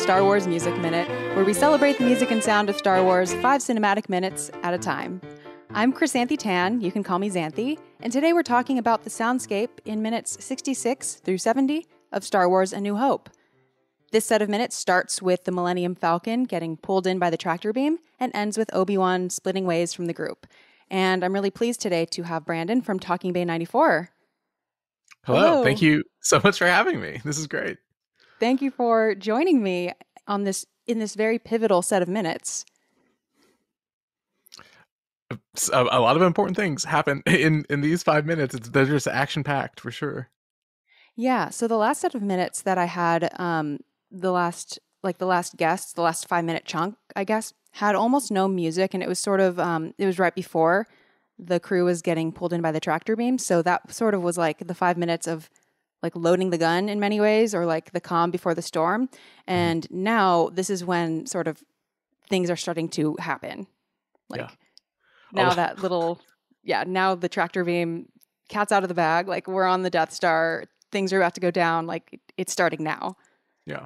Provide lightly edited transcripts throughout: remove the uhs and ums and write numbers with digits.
Star Wars Music Minute, where we celebrate the music and sound of Star Wars 5 cinematic minutes at a time. I'm Chrysanthi Tan, you can call me Xanthi, and today we're talking about the soundscape in minutes 66 through 70 of Star Wars: A New Hope. This set of minutes starts with the Millennium Falcon getting pulled in by the tractor beam and ends with Obi-Wan splitting ways from the group. And I'm really pleased today to have Brandon from Talking Bay 94. Hello. Thank you so much for having me. This is great. Thank you for joining me on this very pivotal set of minutes. A lot of important things happen in these 5 minutes. They're just action-packed for sure. Yeah. So the last set of minutes that I had, the last 5 minute chunk, I guess, had almost no music, and it was sort of it was right before the crew was getting pulled in by the tractor beam. So that sort of was like the 5 minutes of like loading the gun in many ways, or like the calm before the storm. And now this is when sort of things are starting to happen. Like now that little, now the tractor beam, cat's out of the bag. Like we're on the Death Star. Things are about to go down. Like it's starting now. Yeah.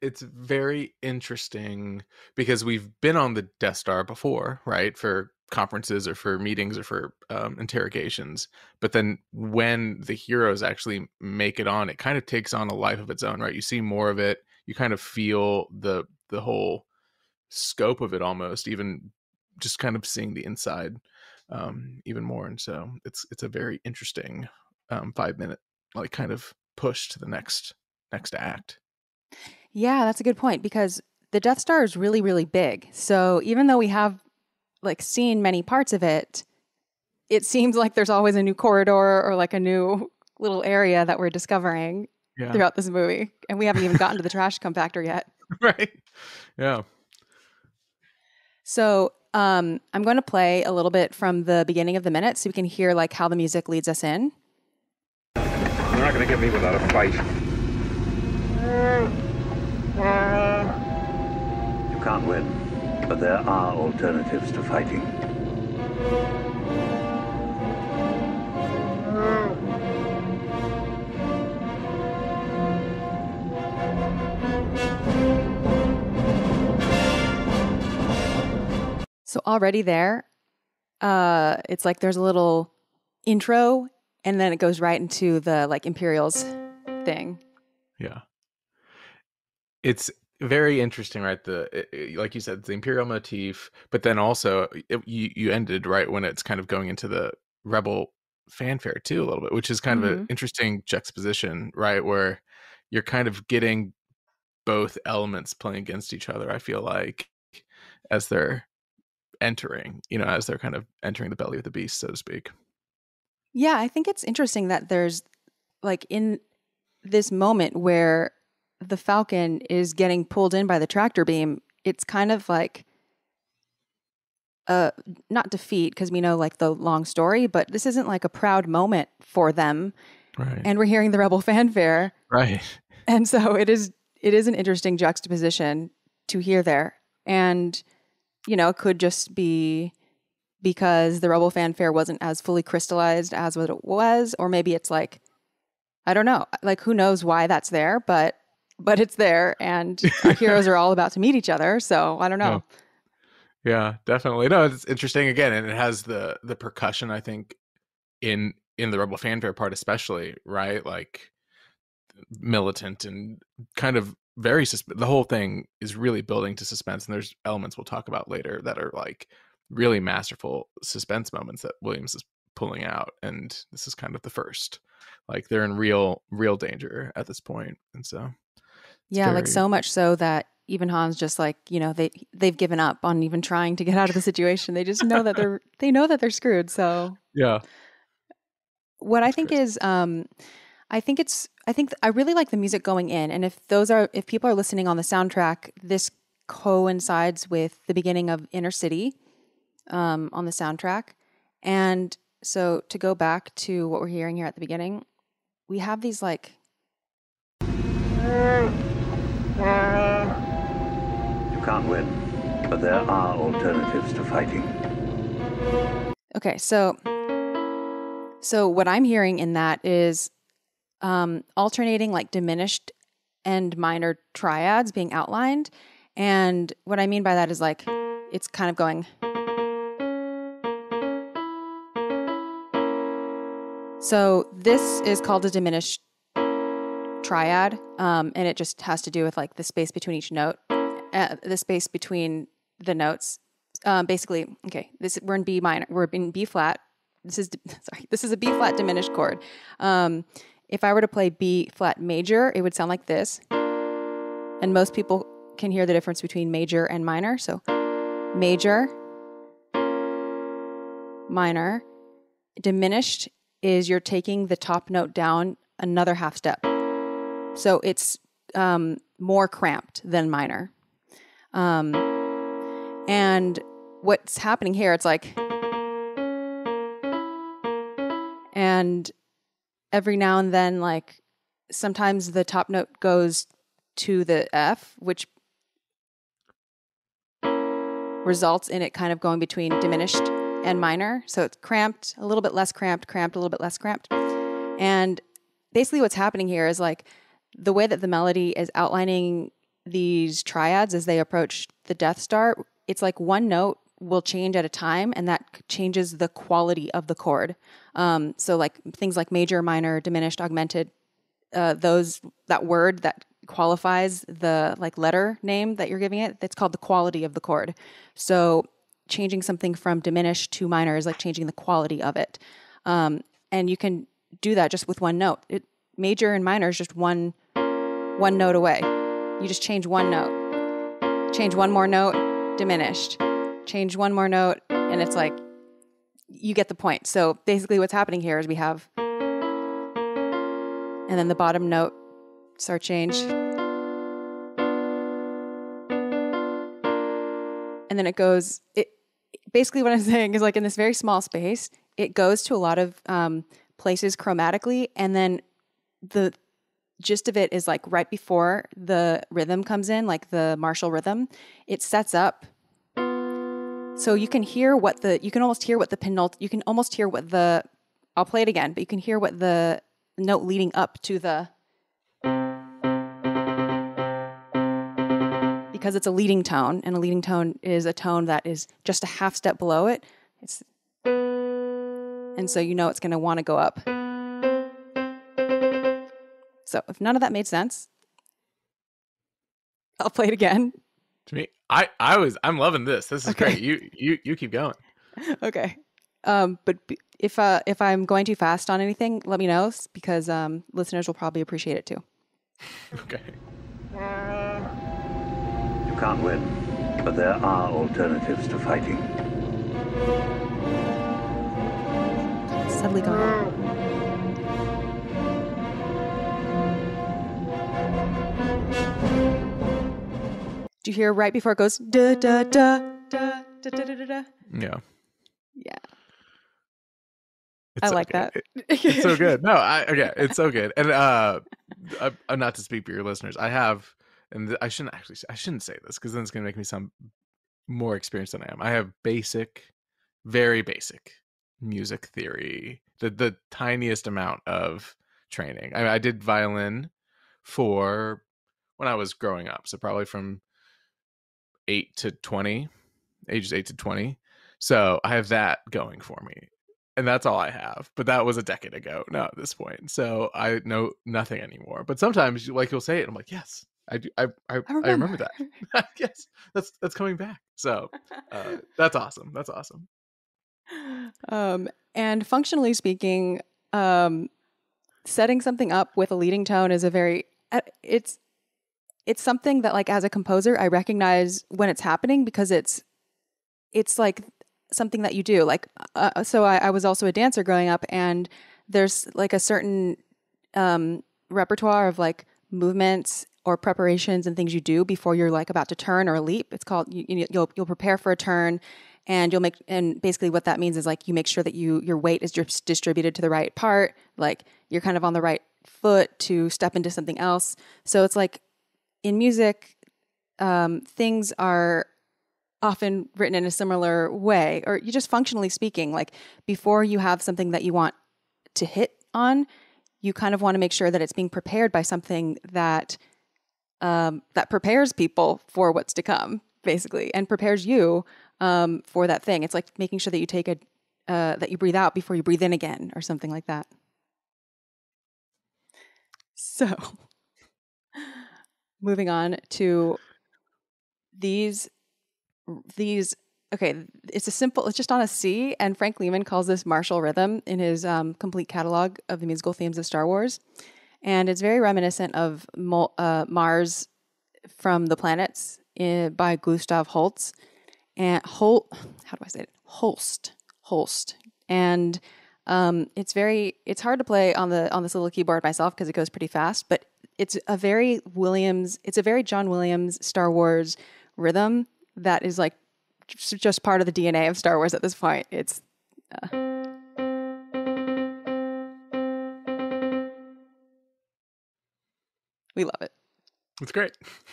It's very interesting because we've been on the Death Star before, right? For conferences or for meetings or for interrogations, but then when the heroes actually make it on, it kind of takes on a life of its own, right? You see more of it, you kind of feel the whole scope of it, almost even just kind of seeing the inside even more. And so it's a very interesting 5 minute like kind of push to the next act. Yeah, that's a good point, because the Death Star is really, really big. So even though we have like seen many parts of it, it seems like there's always a new corridor or like a new little area that we're discovering throughout this movie. And we haven't even gotten to the trash compactor yet. Right. Yeah. So I'm going to play a little bit from the beginning of the minute so we can hear like how the music leads us in. You're not going to get me without a fight. You can't win. But there are alternatives to fighting. So already there, it's like there's a little intro, and then it goes right into the like Imperials thing. Yeah. It's very interesting, right? Like you said, the Imperial motif, but then also you ended right when it's kind of going into the Rebel fanfare too a little bit, which is kind of an interesting juxtaposition, right? Where you're kind of getting both elements playing against each other, I feel like, as they're entering, you know, as they're kind of entering the belly of the beast, so to speak. Yeah, I think it's interesting that there's like in this moment where the Falcon is getting pulled in by the tractor beam, it's kind of like not defeat, because we know like the long story, but this isn't like a proud moment for them. Right. And we're hearing the Rebel fanfare. Right. And so it is an interesting juxtaposition to hear there. And, you know, it could just be because the Rebel fanfare wasn't as fully crystallized as what it was, or maybe it's like, I don't know, like who knows why that's there, but it's there, and our heroes are all about to meet each other. So I don't know. No. Yeah, definitely. No, it's interesting again. And it has the percussion, I think, in the Rebel fanfare part, especially, right? Like militant and kind of the whole thing is really building to suspense. And there's elements we'll talk about later that are like really masterful suspense moments that Williams is pulling out. And this is kind of the first, like they're in real danger at this point. And so yeah, like so much so that even Han's just like, you know, they've given up on even trying to get out of the situation. They just know that they're screwed. So yeah, what I think is, I really like the music going in, and if people are listening on the soundtrack, this coincides with the beginning of Inner City, on the soundtrack. And so to go back to what we're hearing here at the beginning, we have these like. You can't win, but there are alternatives to fighting. Okay, so what I'm hearing in that is alternating like diminished and minor triads being outlined. And what I mean by that is like, it's kind of going. So this is called a diminished triad, and it just has to do with like the space between each note, the space between the notes. Basically, okay, this we're in B minor, we're in B flat. This is a B flat diminished chord. If I were to play B flat major, it would sound like this. And most people can hear the difference between major and minor. So major, minor. Diminished is you're taking the top note down another half step. So it's more cramped than minor. And what's happening here, it's like, and every now and then, like, sometimes the top note goes to the F, which results in it kind of going between diminished and minor. So it's cramped, a little bit less cramped, cramped, a little bit less cramped. And basically what's happening here is, like, the way that the melody is outlining these triads as they approach the Death Star, it's like one note will change at a time, and that changes the quality of the chord. So like things like major, minor, diminished, augmented, those, that word that qualifies the like letter name that you're giving it, that's called the quality of the chord. So changing something from diminished to minor is like changing the quality of it. And you can do that just with one note. Major and minor is just one note away. You just change one note, change one more note, diminished, change one more note, and it's like, you get the point. So basically what's happening here is we have, and then the bottom note, star change, and then it goes, it basically what I'm saying is, like, in this very small space, it goes to a lot of places chromatically, and then the gist of it is, like, right before the rhythm comes in, like the martial rhythm, it sets up. So you can hear what the, you can almost hear what the penultimate, you can almost hear what the, I'll play it again, but you can hear what the note leading up to the, because it's a leading tone, and a leading tone is a tone that is just a half step below it. It's, and so you know it's going to want to go up. So if none of that made sense, I'll play it again. To me, I'm loving this. This is okay. Great. You keep going. Okay. But if I'm going too fast on anything, let me know, because listeners will probably appreciate it too. Okay. You can't win, but there are alternatives to fighting. Suddenly gone. You hear right before it goes da da da da da da da da. Yeah. I like that. It's so good. No, it's so good. And I'm not to speak for your listeners. I have, and I shouldn't say this, because then it's gonna make me sound more experienced than I am. I have very basic music theory, the tiniest amount of training. I mean, I did violin for when I was growing up, so probably from 8 to 20, ages 8 to 20. So I have that going for me, and that's all I have. But that was a decade ago now at this point, so I know nothing anymore. But sometimes, like, you'll say it, and I'm like, yes, I do. I remember that. Yes, that's coming back. So that's awesome. That's awesome. And functionally speaking, setting something up with a leading tone is a very, it's something that, like, as a composer, I recognize when it's happening, because it's like something that you do. Like, so I was also a dancer growing up, and there's like a certain repertoire of like movements or preparations and things you do before you're like about to turn or a leap. It's called, you'll prepare for a turn, and you'll make, and basically what that means is, like, you make sure that your weight is just distributed to the right part, like you're kind of on the right foot to step into something else. So it's like, in music, things are often written in a similar way, or you just, functionally speaking, like, before you have something that you want to hit on, you kind of want to make sure that it's being prepared by something that that prepares people for what's to come, basically, and prepares you for that thing. It's like making sure that you take that you breathe out before you breathe in again, or something like that. So, moving on to these. Okay, it's just on a C, and Frank Lehman calls this Martial Rhythm in his complete catalog of the musical themes of Star Wars. And it's very reminiscent of Mars from the Planets by Gustav Holst. And Holst. And it's hard to play on this little keyboard myself because it goes pretty fast, but it's a very John Williams Star Wars rhythm that is like just part of the DNA of Star Wars at this point. It's we love it. It's great.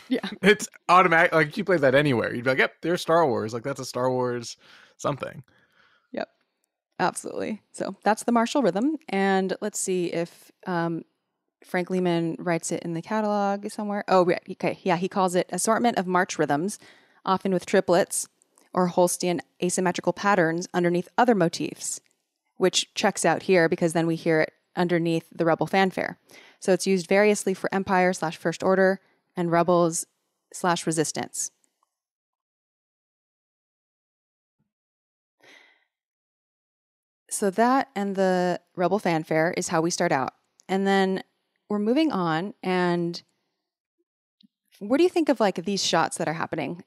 Yeah. It's automatic. Like, you play that anywhere, you'd be like, yep, there's Star Wars. Like, that's a Star Wars something. Yep. Absolutely. So that's the Martial Rhythm. And let's see if Frank Lehman writes it in the catalog somewhere. Oh, right. Okay. Yeah. He calls it assortment of march rhythms, often with triplets or Holstian asymmetrical patterns underneath other motifs, which checks out here because then we hear it underneath the Rebel Fanfare. So it's used variously for Empire/First Order and Rebels/Resistance. So that and the Rebel Fanfare is how we start out. And then we're moving on. And what do you think of like these shots that are happening?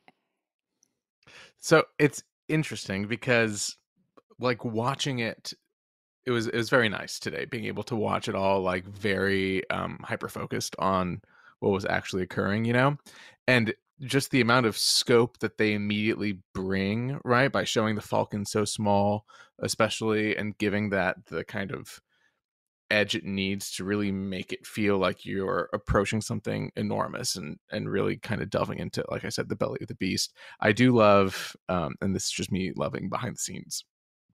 So it's interesting because like watching it, it was very nice today being able to watch it all like very hyper-focused on what was actually occurring, you know, and just the amount of scope that they immediately bring, right, by showing the Falcon so small, especially, and giving that the kind of edge it needs to really make it feel like you're approaching something enormous and really kind of delving into, like I said, the belly of the beast. I do love, and this is just me loving behind the scenes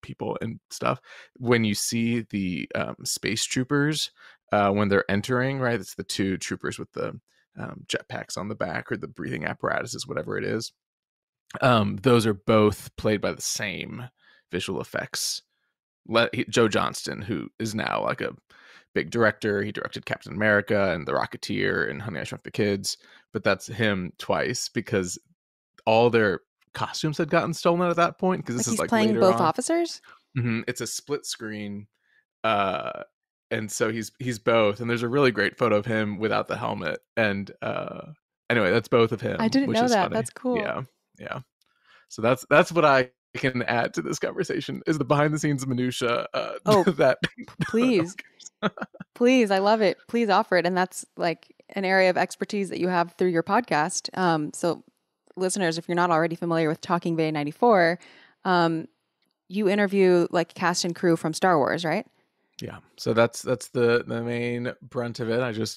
people and stuff, when you see the space troopers when they're entering, right? It's the two troopers with the jetpacks on the back, or the breathing apparatuses, whatever it is. Those are both played by the same visual effects. Joe Johnston, who is now like a big director. He directed Captain America and The Rocketeer and Honey, I Shrunk the Kids. But that's him twice because all their costumes had gotten stolen at that point. Because this is like playing both officers. Mm-hmm. It's a split screen, and so he's both. And there's a really great photo of him without the helmet. And anyway, that's both of him. I didn't know that. Funny. That's cool. Yeah, yeah. So that's what I can add to this conversation is the behind the scenes minutia. That please, please, I love it. Please offer it. And that's like an area of expertise that you have through your podcast. So. Listeners, if you're not already familiar with Talking Bay 94, you interview like cast and crew from Star Wars, right? Yeah. So that's the main brunt of it.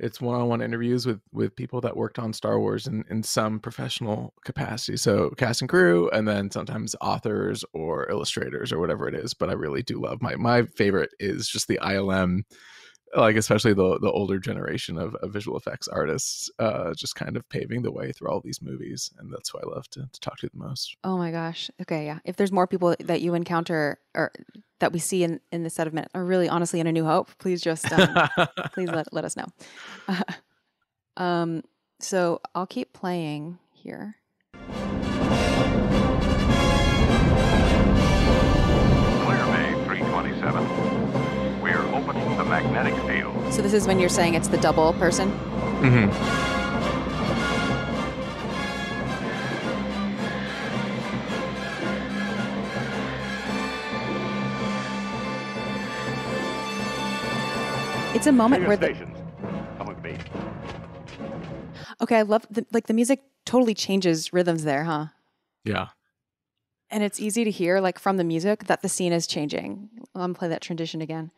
It's one-on-one interviews with people that worked on Star Wars in some professional capacity. So cast and crew, and then sometimes authors or illustrators or whatever it is. But I really do love my favorite is just the ILM, like especially the older generation of visual effects artists just kind of paving the way through all these movies. And that's who I love to talk to the most. Oh my gosh. Okay. Yeah. If there's more people that you encounter or that we see in this set of minutes, or really honestly in A New Hope, please just, please let us know. So I'll keep playing here. Clear Bay 327. The magnetic field. So this is when you're saying it's the double person? Mm-hmm. It's a moment where okay, I love the music totally changes rhythms there, huh? Yeah. And it's easy to hear like from the music that the scene is changing. I'm gonna play that transition again.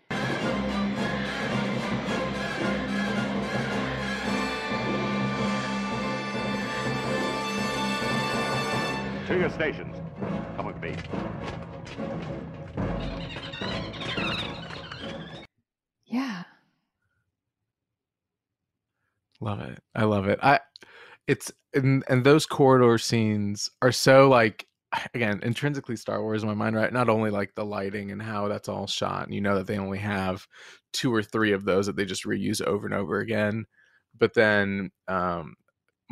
To your stations. Come with me. Yeah. Love it. I love it. And those corridor scenes are so, like, again, intrinsically Star Wars in my mind, right? Not only like the lighting and how that's all shot, and you know that they only have 2 or 3 of those that they just reuse over and over again. But then one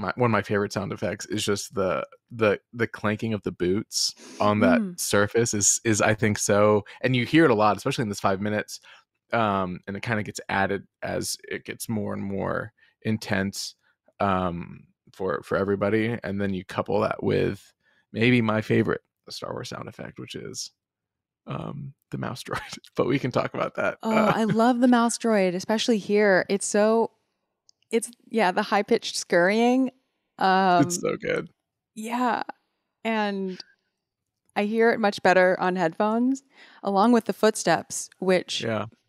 of my favorite sound effects is just the clanking of the boots on that surface is I think so. And you hear it a lot, especially in this 5 minutes. And it kind of gets added as it gets more and more intense for everybody. And then you couple that with maybe my favorite Star Wars sound effect, which is the mouse droid. But we can talk about that. Oh, I love the mouse droid, especially here. It's the high-pitched scurrying. It's so good. Yeah. And I hear it much better on headphones, along with the footsteps, which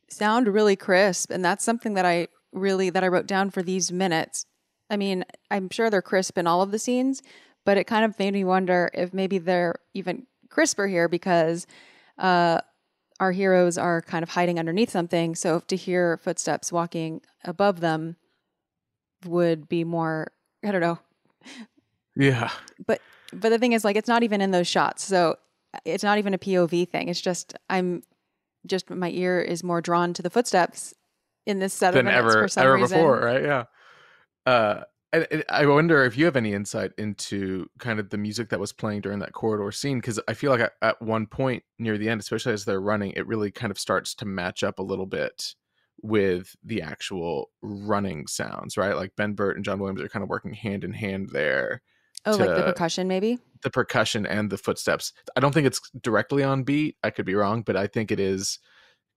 sound really crisp. And that's something that I wrote down for these minutes. I mean, I'm sure they're crisp in all of the scenes, but it kind of made me wonder if maybe they're even crisper here because our heroes are kind of hiding underneath something. So to hear footsteps walking above them would be more, I don't know. Yeah. But the thing is, like, it's not even in those shots. So it's not even a POV thing. It's just, my ear is more drawn to the footsteps in this set than ever before, right? Yeah. I wonder if you have any insight into kind of the music that was playing during that corridor scene, because I feel like at one point near the end, especially as they're running, it really kind of starts to match up a little bit with the actual running sounds, right? Like Ben Burtt and John Williams are kind of working hand in hand there. Oh, like the percussion, maybe? The percussion and the footsteps. I don't think it's directly on beat. I could be wrong, but I think it is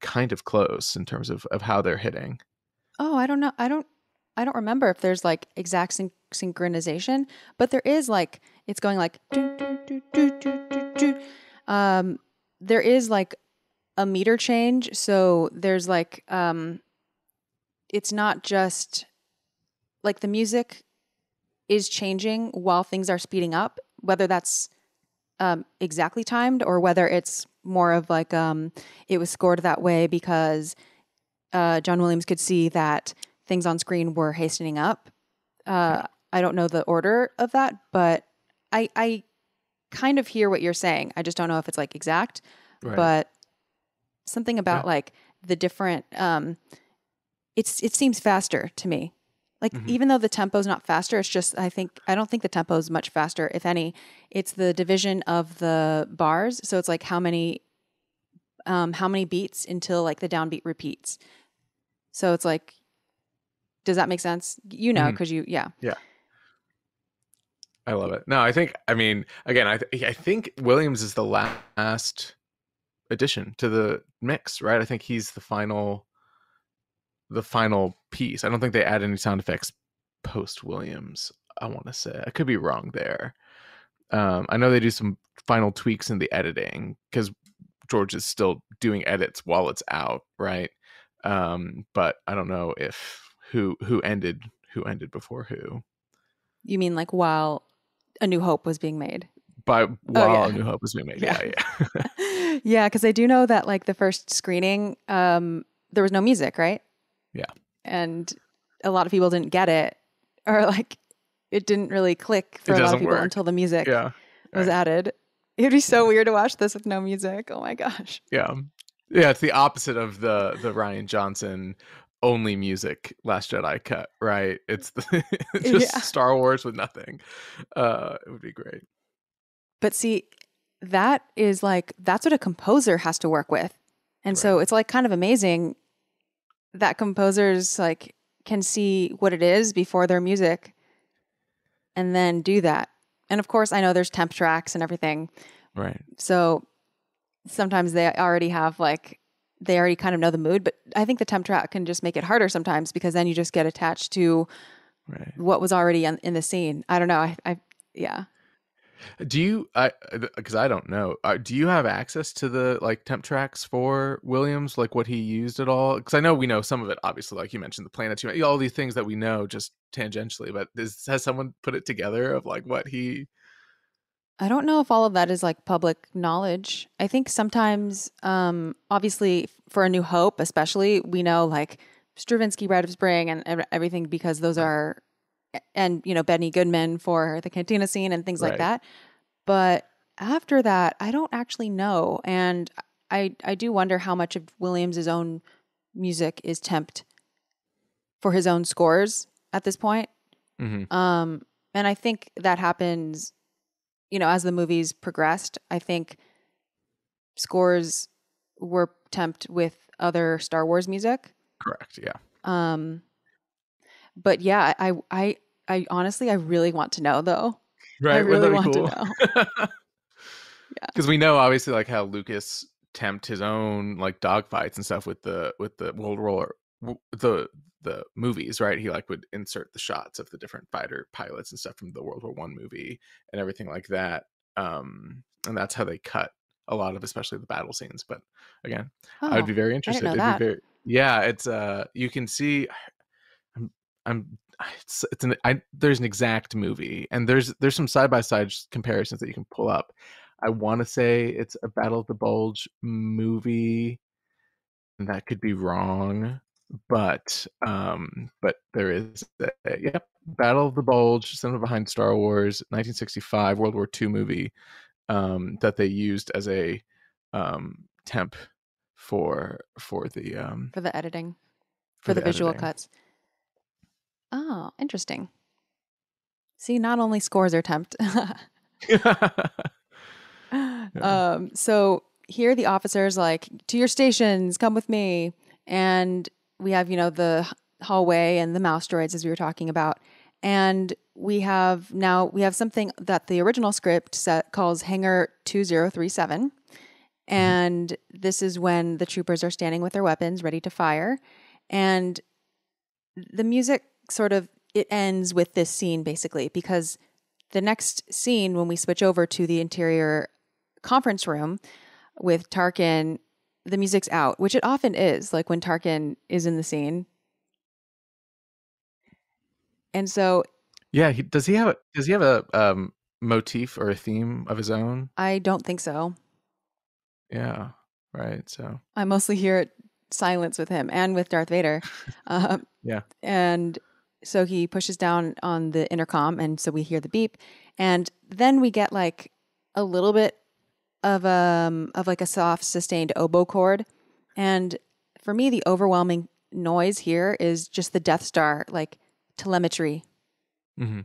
kind of close in terms of how they're hitting. Oh, I don't know. I don't remember if there's like exact synchronization, but there is, like, it's going like doo, doo, doo, doo, doo, doo. There is like a meter change, so there's like it's not just like the music is changing while things are speeding up, whether that's exactly timed or whether it's more of like it was scored that way because John Williams could see that things on screen were hastening up. I don't know the order of that, but I kind of hear what you're saying. I just don't know if it's like exact, right. But something about like the different, it seems faster to me. Like even though the tempo's not faster, it's just, I don't think the tempo is much faster, if any. It's the division of the bars. So it's like how many beats until like the downbeat repeats. So it's like, does that make sense? You know, because Yeah. I love it. No, I think, I mean, again, I think Williams is the last addition to the mix, right? I think he's the final piece. I don't think they add any sound effects post Williams, I want to say. I could be wrong there. I know they do some final tweaks in the editing because George is still doing edits while it's out, right? But I don't know if who ended before who. You mean like while A New Hope was being made? A New Hope was being made. Yeah. Yeah, because I do know that like the first screening, there was no music, right? Yeah. And a lot of people didn't get it, or like it didn't really click for a lot of people until the music was added. It'd be so weird to watch this with no music. Oh my gosh. Yeah. Yeah, it's the opposite of the Rian Johnson only music Last Jedi cut, right? It's just Star Wars with nothing. It would be great. But see, that's what a composer has to work with. And so it's like kind of amazing that composers like can see what it is before their music and then do that. And of course I know there's temp tracks and everything. Right. So sometimes they already have like, they already kind of know the mood, but I think the temp track can just make it harder sometimes because then you just get attached to what was already in the scene. I don't know. Do you have access to the like temp tracks for Williams, like what he used at all? Because I know we know some of it, obviously, like you mentioned the planets, all these things that we know just tangentially, but has someone put it together of like what he... I don't know if all of that is like public knowledge. I think sometimes, obviously for A New Hope, especially, we know like Stravinsky, Rite of Spring, and everything, because those are, and, you know, Benny Goodman for the cantina scene and things like that. But after that, I don't actually know. And I do wonder how much of Williams' own music is temped for his own scores at this point. Mm-hmm. And I think that happens, you know, as the movies progressed. I think scores were temped with other Star Wars music. Correct. Yeah. But yeah, I honestly, I really want to know though. Right. I really want to know. Yeah. Because we know obviously like how Lucas temped his own like dogfights and stuff with the World War, the movies, right? He like would insert the shots of the different fighter pilots and stuff from the World War One movie and everything like that. And that's how they cut a lot of, especially the battle scenes. But again, I would be very interested. I didn't know that. Yeah, it's you can see. There's an exact movie, and there's some side by side comparisons that you can pull up. I want to say it's a Battle of the Bulge movie, and that could be wrong, but there is Battle of the Bulge, cinema behind Star Wars, 1965 World War II movie, that they used as a temp for the editing, for the visual editing. Cuts. Oh, interesting. See, not only scores are temped. Yeah. So here the officers like, to your stations, come with me. And we have, you know, the hallway and the mouse droids, as we were talking about. And we have something that the original script calls Hangar 2037. And this is when the troopers are standing with their weapons ready to fire. And the music sort of, it ends with this scene basically, because the next scene, when we switch over to the interior conference room with Tarkin, the music's out, which it often is, like when Tarkin is in the scene. And so, yeah, does he have a motif or a theme of his own? I don't think so. Yeah, right. So I mostly hear it silence with him and with Darth Vader. Yeah. And so he pushes down on the intercom, and so we hear the beep, and then we get like a little bit of like a soft sustained oboe chord. And for me, the overwhelming noise here is just the Death Star, like telemetry. Mm-hmm.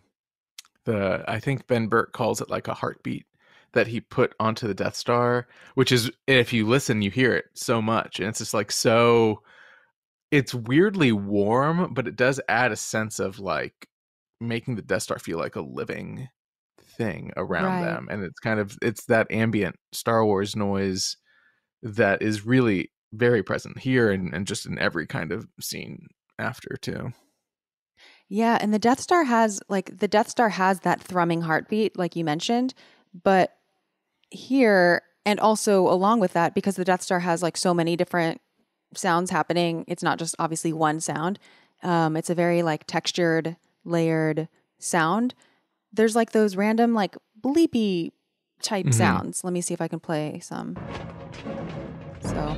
I think Ben Burtt calls it like a heartbeat that he put onto the Death Star, which is, if you listen, you hear it so much. And it's just like, so it's weirdly warm, but it does add a sense of like making the Death Star feel like a living thing around them. And it's kind of, it's that ambient Star Wars noise that is really very present here and just in every kind of scene after too. Yeah. And the Death Star has that thrumming heartbeat, like you mentioned, but here, and also along with that, because the Death Star has like so many different sounds happening, it's not just obviously one sound. It's a very like textured, layered sound. There's like those random like bleepy type sounds. Let me see if I can play some. So,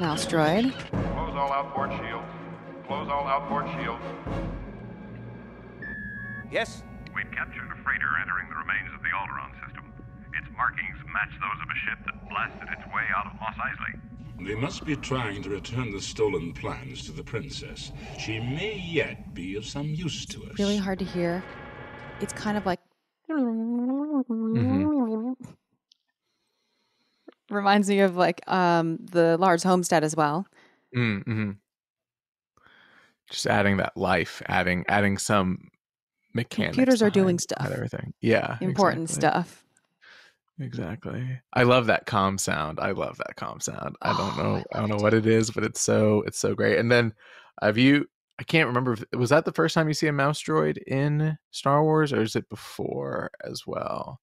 mouse droid. Close all outboard shields. Close all outboard shields. Yes. We've captured a freighter entering the remains of the Alderaan system. Its markings match those of a ship that blasted its way out of Mos Eisley. They must be trying to return the stolen plans to the princess. She may yet be of some use to us. Really hard to hear. It's kind of like... Reminds me of like the Lars Homestead as well. Mm-hmm. Just adding that life, adding some... mechanics. Computers are doing stuff. Everything. Yeah. Important stuff. Exactly. I love that calm sound. I don't know what it is, but it's so great. And then I can't remember was that the first time you see a mouse droid in Star Wars, or is it before as well?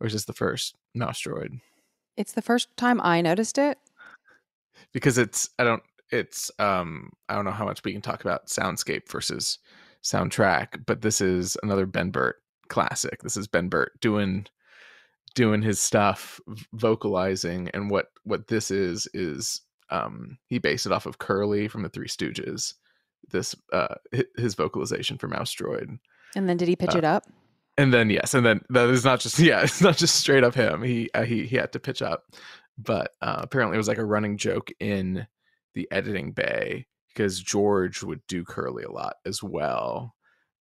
Or is this the first mouse droid? It's the first time I noticed it. Because I don't know how much we can talk about soundscape versus soundtrack, but this is another Ben Burtt classic. This is Ben Burtt doing his stuff, vocalizing, and what this is He based it off of Curly from the Three Stooges, his vocalization for Mouse Droid. And then did he pitch it up? And then, yes. And then that is not just, yeah, it's not just straight up him. He had to pitch up, but apparently it was like a running joke in the editing bay because George would do Curly a lot as well.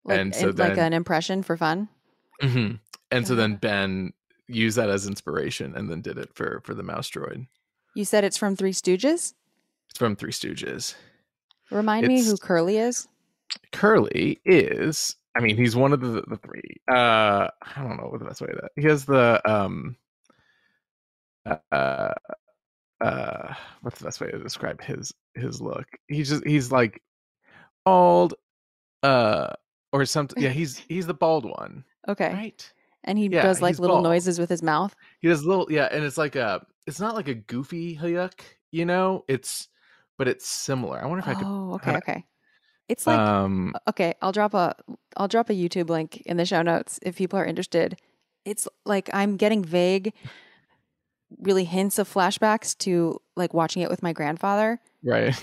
Like, and so then, like an impression for fun. Mm-hmm. And so then Ben used that as inspiration and then did it for the Mouse Droid. You said it's from Three Stooges? It's from Three Stooges. Remind me who Curly is. Curly is, I mean, he's one of the three. I don't know what the best way to that. He has the what's the best way to describe his look? He's like bald or something. Yeah, he's the bald one. Okay. Right. And he does like little noises with his mouth. He does little, yeah, and it's like it's not like a goofy hyuk, you know? But it's similar. I wonder if I could. Oh, okay. It's like okay. I'll drop a YouTube link in the show notes if people are interested. It's like I'm getting vague, really hints of flashbacks to like watching it with my grandfather. Right.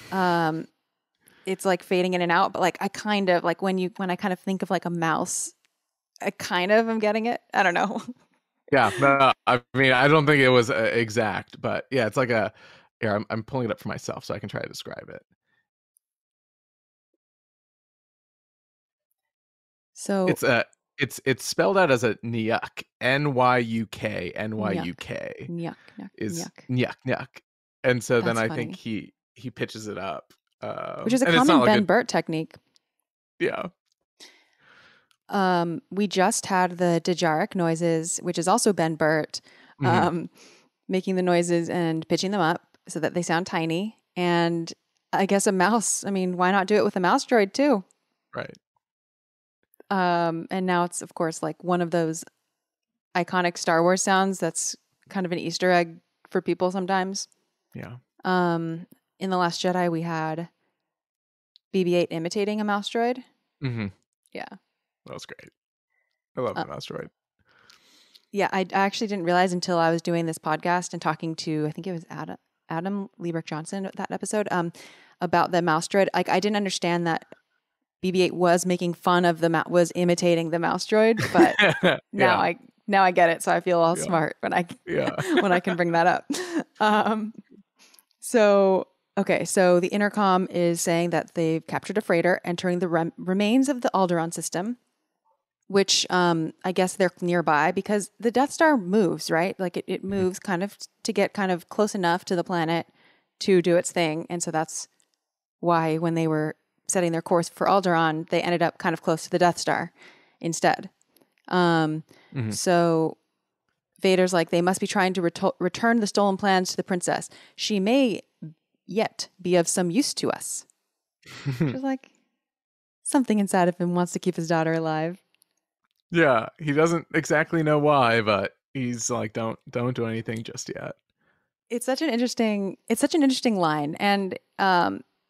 It's like fading in and out, but like I kind of like when I kind of think of like a mouse, I kind of am getting it. I don't know. Yeah. I mean, I don't think it was exact, but yeah, it's like a. Here, I'm pulling it up for myself so I can try to describe it. So it's spelled out as a nyuk, nyuk. Nyuk. And so that's then funny. I think he pitches it up, which is a common Ben Burtt technique. Yeah. We just had the Djaric noises, which is also Ben Burtt, making the noises and pitching them up so that they sound tiny. And I guess a mouse, I mean, why not do it with a mouse droid too? Right. And now it's, of course, like one of those iconic Star Wars sounds that's kind of an Easter egg for people sometimes. Yeah. In The Last Jedi, we had BB-8 imitating a mouse droid. Mm-hmm. Yeah. That was great. I love the mouse droid. Yeah, I actually didn't realize until I was doing this podcast and talking to, I think it was Adam Liebrich Johnson, that episode, about the mouse droid. Like, I didn't understand that BB-8 was making fun of was imitating the mouse droid, but yeah. now I get it. So I feel all smart when I can bring that up. So the intercom is saying that they've captured a freighter entering the remains of the Alderaan system, which I guess they're nearby because the Death Star moves, right? Like it moves kind of to get kind of close enough to the planet to do its thing. And so that's why when they were setting their course for Alderaan, they ended up kind of close to the Death Star instead. So Vader's like, they must be trying to return the stolen plans to the princess. She may yet be of some use to us. She's like, something inside of him wants to keep his daughter alive. Yeah, he doesn't exactly know why, but he's like, don't do anything just yet. It's such an interesting line. And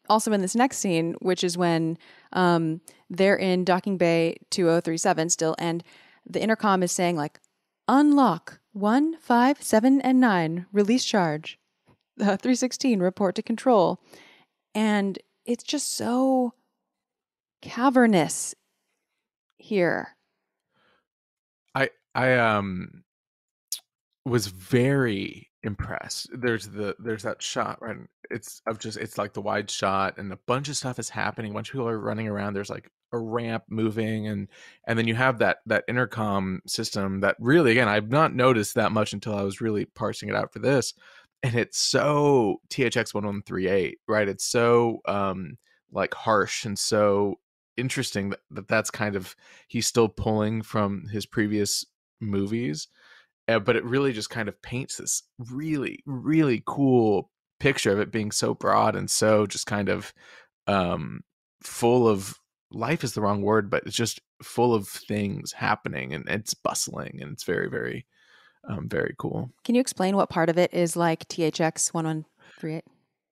also in this next scene, which is when they're in Docking Bay 2037 still, and the intercom is saying like, unlock 1, 5, 7, and 9, release charge, 316, report to control. And it's just so cavernous here. I was very impressed. There's that shot, right? It's like the wide shot and a bunch of stuff is happening. A bunch of people are running around. There's like a ramp moving and then you have that intercom system that really, again, I've not noticed that much until I was really parsing it out for this. And it's so THX 1138, right? It's so like harsh and so interesting that's kind of, he's still pulling from his previous movies, but it really just kind of paints this really, really cool picture of it being so broad and so just kind of full of life is the wrong word, but it's just full of things happening and it's bustling and it's very, very, very cool. Can you explain what part of it is like THX 1138?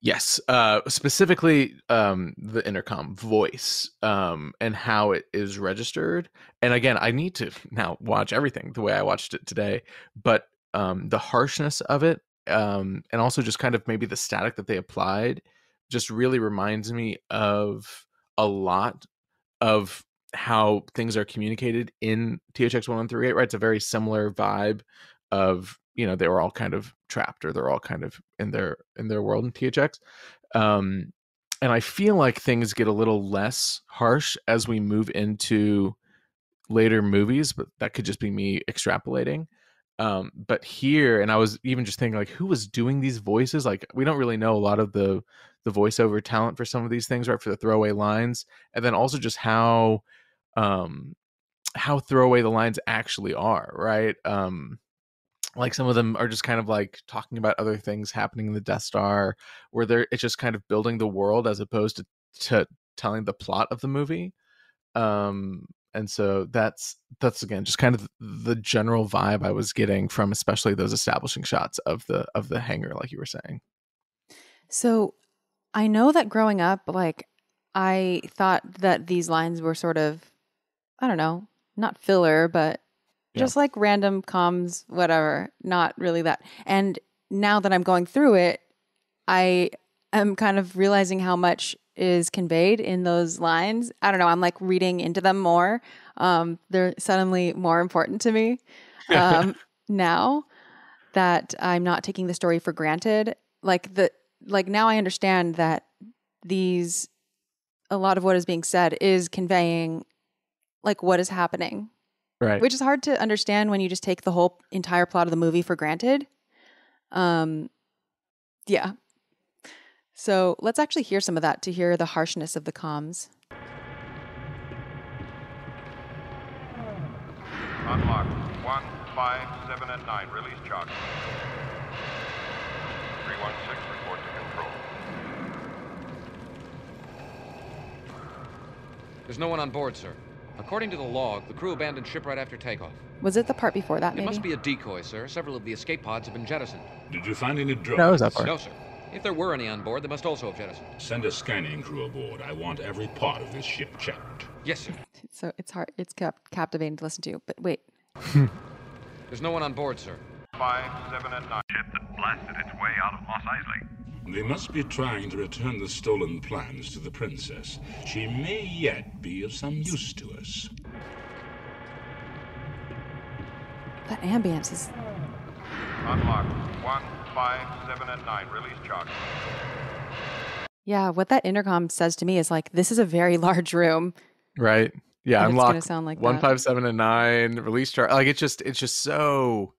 Yes, specifically the intercom voice and how it is registered. And again, I need to now watch everything the way I watched it today, but the harshness of it and also just kind of maybe the static that they applied just really reminds me of a lot of how things are communicated in THX 1138, right? It's a very similar vibe of, you know, they were all kind of trapped, or they're all kind of in their world in THX. And I feel like things get a little less harsh as we move into later movies, but that could just be me extrapolating. But here, and I was even just thinking, like, who was doing these voices? Like, we don't really know a lot of the voiceover talent for some of these things, right? For the throwaway lines. And then also just how throwaway the lines actually are, right? Like some of them are just kind of like talking about other things happening in the Death Star, where it's just kind of building the world as opposed to telling the plot of the movie. And so that's again just kind of the general vibe I was getting from especially those establishing shots of the hangar, like you were saying. So I know that growing up, like, I thought that these lines were sort of, I don't know, not filler, but just like random comms, whatever, not really that. And now that I'm going through it, I am kind of realizing how much is conveyed in those lines. I don't know. I'm like reading into them more. They're suddenly more important to me now that I'm not taking the story for granted. Like now I understand that a lot of what is being said is conveying like what is happening. Right. Which is hard to understand when you just take the whole entire plot of the movie for granted. Yeah. So let's actually hear some of that to hear the harshness of the comms. Unlocked 1, 5, 7, and 9. Release charges. 316 report to control. There's no one on board, sir. According to the log, the crew abandoned ship right after takeoff. Was it the part before that, maybe? It must be a decoy, sir. Several of the escape pods have been jettisoned. Did you find any drugs? No, it was that part. No, sir. If there were any on board, they must also have jettisoned. Send a scanning crew aboard. I want every part of this ship checked. Yes, sir. So it's hard. It's captivating to listen to, but wait. There's no one on board, sir. 5, 7, and 9. Ship that blasted its way out of Mos Eisley. They must be trying to return the stolen plans to the princess. She may yet be of some use to us. That ambience is... Unlocked 1, 5, 7, and 9. Release charges. Yeah, what that intercom says to me is like, this is a very large room. Right. Yeah, and unlocked 1, 5, 7, and 9. Release charge. Like, it's just so...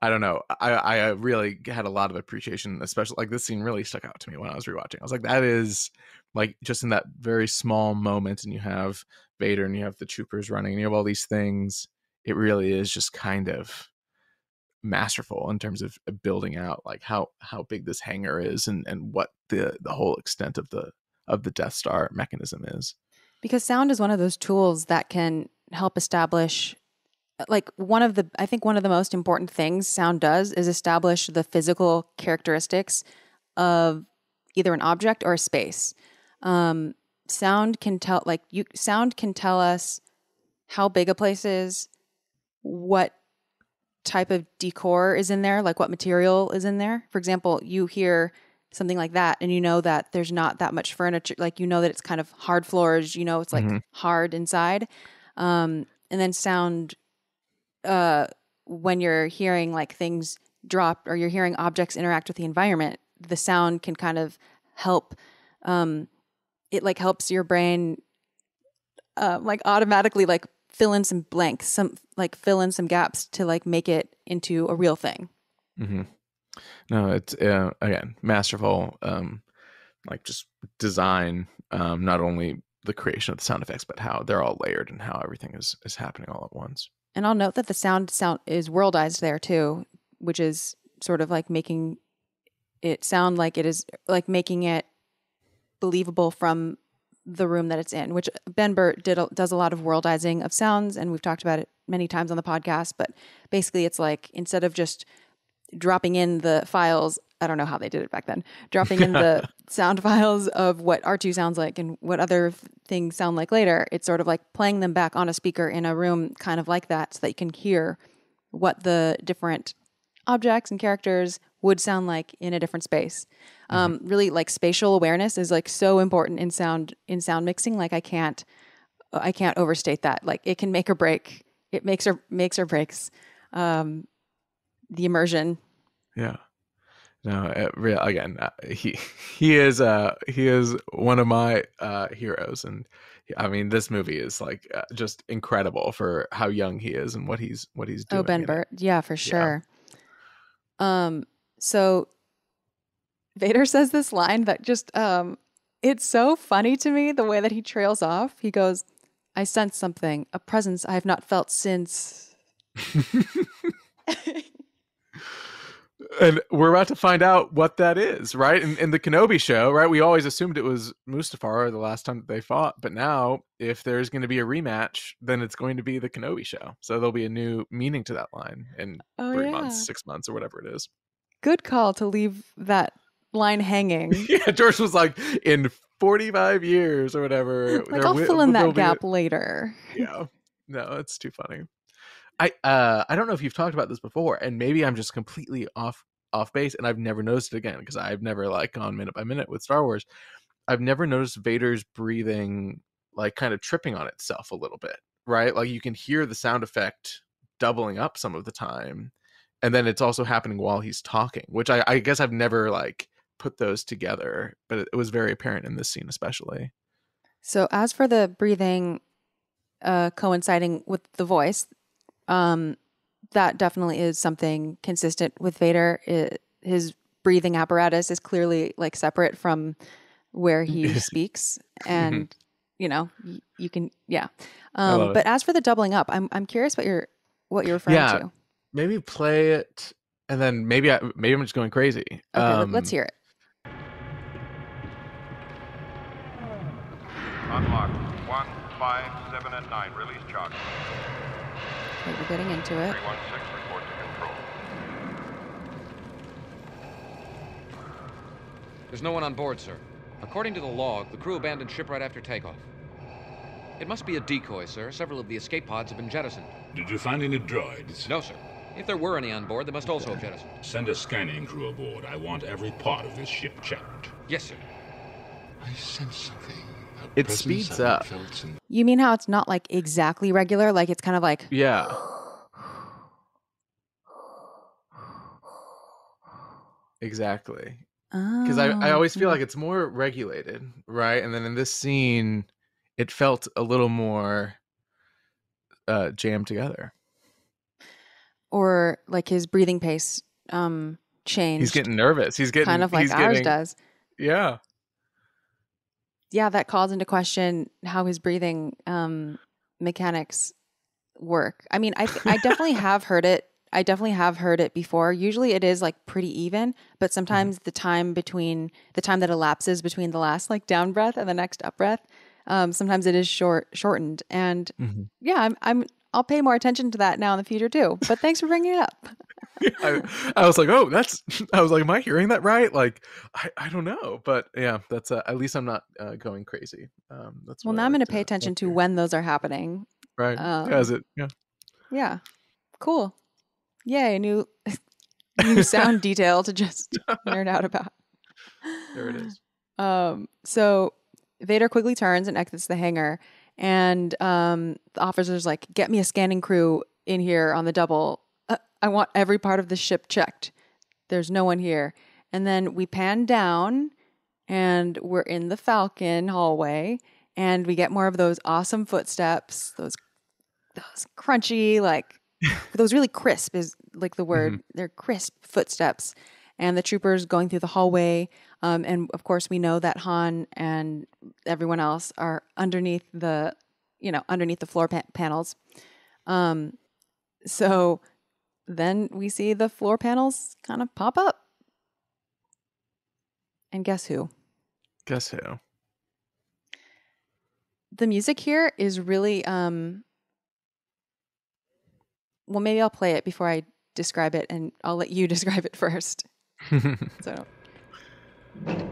I don't know. I really had a lot of appreciation, especially like this scene really stuck out to me when I was rewatching. I was like, that is like just in that very small moment, and you have Vader and you have the troopers running and you have all these things. It really is just kind of masterful in terms of building out like how big this hangar is and what the whole extent of the Death Star mechanism is. Because sound is one of those tools that can help establish, like, I think one of the most important things sound does is establish the physical characteristics of either an object or a space. Sound can tell us how big a place is, what type of decor is in there, like what material is in there. For example, you hear something like that and you know that there's not that much furniture, like, you know that it's kind of hard floors, you know, it's like hard inside. And then sound, when you're hearing like things drop or you're hearing objects interact with the environment, the sound can kind of help, it like helps your brain, like automatically like fill in some blanks, fill in some gaps to like make it into a real thing. Mm-hmm. No, it's, again, masterful, like just design, not only the creation of the sound effects, but how they're all layered and how everything is happening all at once. And I'll note that the sound is worldized there too, which is sort of like making it sound like it is, like making it believable from the room that it's in, which Ben Burtt does a lot of worldizing of sounds, and we've talked about it many times on the podcast, but basically it's like, instead of just dropping in the files, I don't know how they did it back then, dropping in the sound files of what R2 sounds like and what other things sound like later, it's sort of like playing them back on a speaker in a room kind of like that, so that you can hear what the different objects and characters would sound like in a different space. Really, like, spatial awareness is like so important in sound mixing. Like, I can't overstate that. Like, it can make or break. It makes or breaks the immersion. Yeah. No, again, he is one of my heroes, and I mean, this movie is like just incredible for how young he is and what he's doing. Oh, Ben Burtt, yeah, for sure. Yeah. So Vader says this line that just it's so funny to me, the way that he trails off. He goes, "I sense something, a presence I have not felt since." And we're about to find out what that is, right? In the Kenobi show, right? We always assumed it was Mustafar the last time that they fought. But now, if there's going to be a rematch, then it's going to be the Kenobi show. So there'll be a new meaning to that line in 3 months, 6 months, or whatever it is. Good call to leave that line hanging. Yeah, George was like, in 45 years or whatever. Like, I'll fill in that gap later. Yeah. No, it's too funny. I don't know if you've talked about this before, and maybe I'm just completely off base, and I've never noticed it again because I've never like gone minute by minute with Star Wars. I've never noticed Vader's breathing like kind of tripping on itself a little bit, right? Like, you can hear the sound effect doubling up some of the time, and then it's also happening while he's talking, which I guess I've never like put those together, but it was very apparent in this scene especially. So as for the breathing coinciding with the voice, that definitely is something consistent with Vader. His breathing apparatus is clearly like separate from where he speaks, and you know, you can, yeah. But as for the doubling up, I'm curious what you're referring to. Maybe play it, and then maybe I'm just going crazy. Okay, let's hear it. Unlock 1, 5, 7, and 9. Release charge. We're getting into it. 316, report to control. There's no one on board, sir. According to the log, the crew abandoned ship right after takeoff. It must be a decoy, sir. Several of the escape pods have been jettisoned. Did you find any droids? No, sir. If there were any on board, they must also have jettisoned. Send a scanning crew aboard. I want every part of this ship checked. Yes, sir. I sense something. It speeds up. You mean how it's not like exactly regular? Like, it's kind of like, yeah. Exactly. Because I always feel like it's more regulated, right? And then in this scene, it felt a little more jammed together. Or like his breathing pace changed. He's getting nervous. He's getting kind of like ours does. Yeah. Yeah, that calls into question how his breathing mechanics work. I mean, I definitely have heard it. I definitely have heard it before. Usually it is like pretty even, but sometimes the time that elapses between the last like down breath and the next up breath, sometimes it is shortened. And yeah, I'll pay more attention to that now in the future too. But thanks for bringing it up. Yeah, I was like, oh, I was like, am I hearing that right? Like, I don't know. But yeah, that's at least I'm not going crazy. That's well, now I'm going to pay attention to when those are happening. Right. Yeah. Cool. Yay. New sound detail to just nerd out about. There it is. So Vader quickly turns and exits the hangar. And the officer's like, get me a scanning crew in here on the double. I want every part of the ship checked. There's no one here. And then we pan down and we're in the Falcon hallway, and we get more of those awesome footsteps, those crunchy, like those really crisp is like the word. They're crisp footsteps, and the troopers going through the hallway. And of course we know that Han and everyone else are underneath the, underneath the floor panels. So then we see the floor panels kind of pop up. And guess who? Guess who? The music here is really, well, maybe I'll play it before I describe it, and I'll let you describe it first. So. Okay.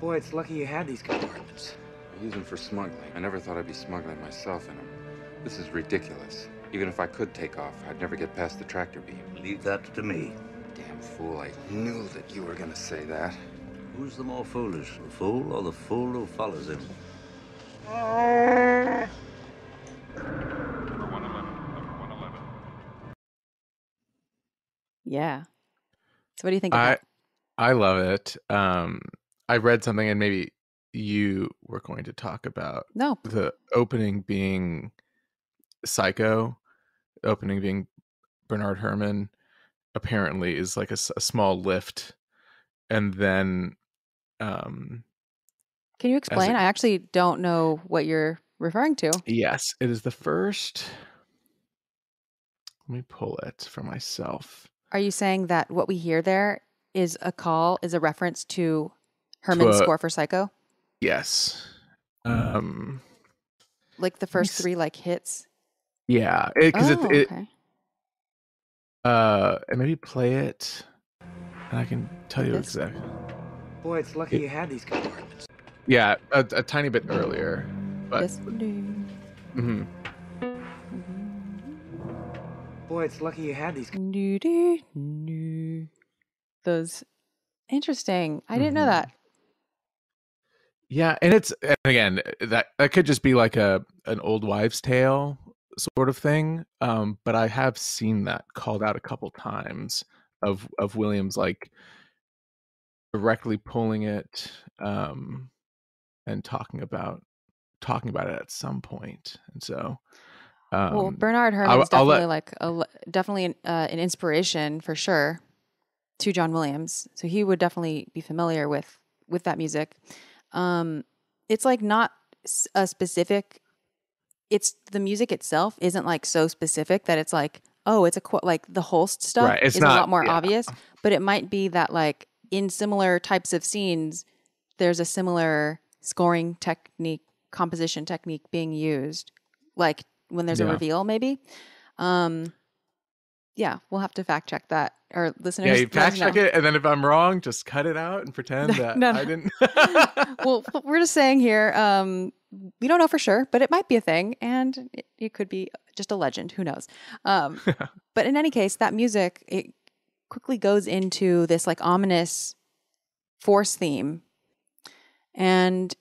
Boy, it's lucky you had these compartments. I use them for smuggling. I never thought I'd be smuggling myself in them. This is ridiculous. Even if I could take off, I'd never get past the tractor beam. Leave that to me. Damn fool, I knew that you were gonna say that. Who's the more foolish, the fool or the fool who follows him? Number 111, number 111. Yeah. So what do you think of that? I love it. I read something, and maybe you were going to talk about the opening being Psycho, opening being Bernard Herrmann, apparently is like a small lift. And then can you explain? I actually don't know what you're referring to. Yes, it is the first. Let me pull it for myself. Are you saying that what we hear there is a call, is a reference to Herrmann's score for Psycho? Yes. Like the first three hits? Yeah. And maybe play it. And I can tell you exactly. Boy, it's lucky you had these compartments. Yeah, a tiny bit earlier. But... Yes, mm-hmm. Boy, it's lucky you had these. Those. Interesting. I didn't know that. Yeah, and it's, and again, that could just be like an old wives' tale sort of thing. But I have seen that called out a couple times of Williams like directly pulling it and talking about it at some point. And so well, Bernard Herrmann is definitely an inspiration for sure to John Williams. So he would definitely be familiar with that music. It's like not a specific, it's the music itself isn't like so specific that it's like, oh, it's a quote, like the Holst stuff is not, a lot more obvious, but it might be that like in similar types of scenes, there's a similar scoring technique, composition technique being used. Like when there's a reveal, maybe. Yeah, we'll have to fact check that. Or listeners, yeah, you fact check it, and then if I'm wrong, just cut it out and pretend that I didn't. Well, we're just saying here, we don't know for sure, but it might be a thing, and it could be just a legend. Who knows? But in any case, that music, it quickly goes into this like ominous Force theme, and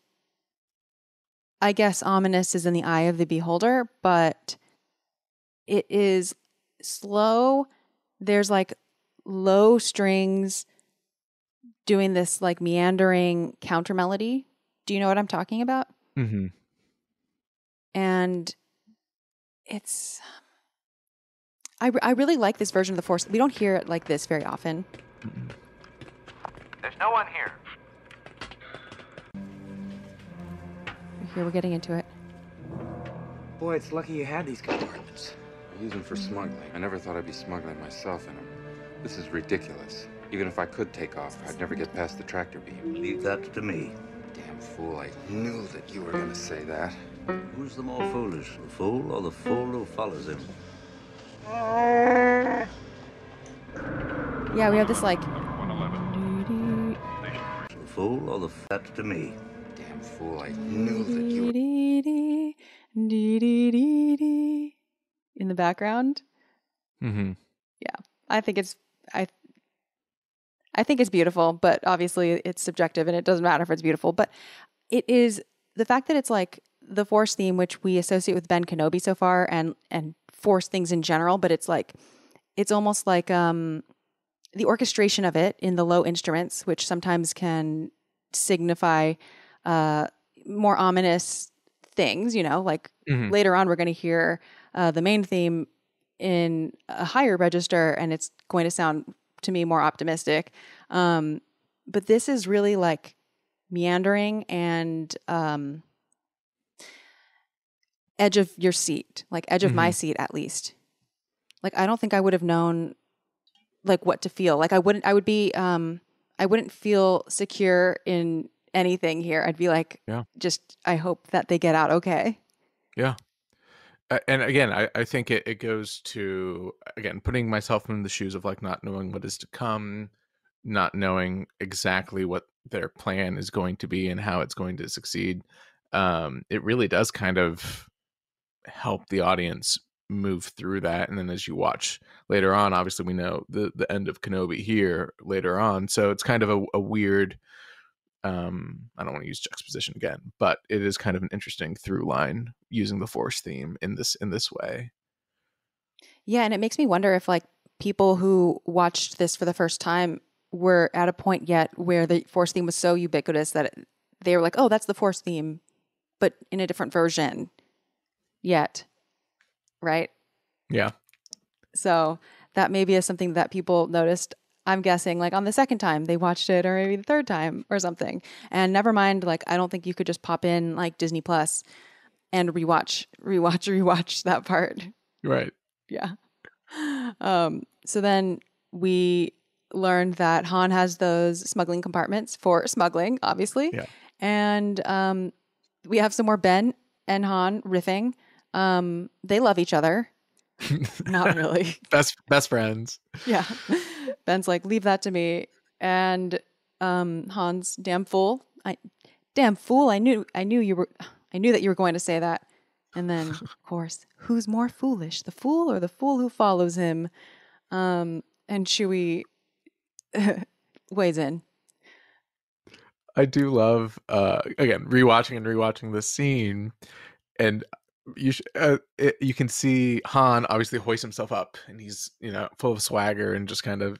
I guess ominous is in the eye of the beholder, but it is slow. There's like low strings doing this like meandering counter melody. Do you know what I'm talking about? Mm-hmm. And it's, I really like this version of the Force. We don't hear it like this very often. Mm-hmm. There's no one here. Here we're getting into it. Boy, it's lucky you had these compartments. I use them for smuggling. I never thought I'd be smuggling myself in them. This is ridiculous. Even if I could take off, I'd never get past the tractor beam. Leave that to me. Damn fool, I knew that you were gonna say that. Who's the more foolish, the fool or the fool who follows him? Yeah, we have this like... The fool or the fat to me. Damn fool, I knew that you were... In the background. Mm-hmm. Yeah, I think it's I think it's beautiful, but obviously it's subjective and it doesn't matter if it's beautiful. But it is the fact that it's like the Force theme, which we associate with Ben Kenobi so far, and Force things in general. But it's like it's almost like the orchestration of it in the low instruments, which sometimes can signify more ominous things. You know, like later on we're going to hear the main theme in a higher register, and it's going to sound to me more optimistic. But this is really like meandering and edge of your seat, like edge of my seat at least. Like I don't think I would have known like what to feel. Like I wouldn't feel secure in anything here. I'd be like, just I hope that they get out okay. Yeah. And again, I think it goes to, again, putting myself in the shoes of like not knowing what is to come, not knowing exactly what their plan is going to be and how it's going to succeed. It really does kind of help the audience move through that. And then as you watch later on, obviously we know the end of Kenobi here later on. So it's kind of a weird, I don't want to use juxtaposition again, but it is kind of an interesting through line using the Force theme in this way. Yeah. And it makes me wonder if like people who watched this for the first time were at a point yet where the Force theme was so ubiquitous that they were like, oh, that's the Force theme, but in a different version yet. Right? Yeah. So that maybe is something that people noticed, I'm guessing, like on the second time they watched it, or maybe the third time or something. And never mind, like, I don't think you could just pop in like Disney Plus and rewatch that part. Right. Yeah. So then we learned that Han has those smuggling compartments for smuggling, obviously. Yeah. And we have some more Ben and Han riffing. They love each other. Not really. Best friends. Yeah. Ben's like, leave that to me. And Han's damn fool. I knew that you were going to say that. And then, of course, who's more foolish, the fool or the fool who follows him? And Chewie weighs in. I do love, again, rewatching this scene, and you can see Han obviously hoist himself up, and he's, you know, full of swagger and just kind of,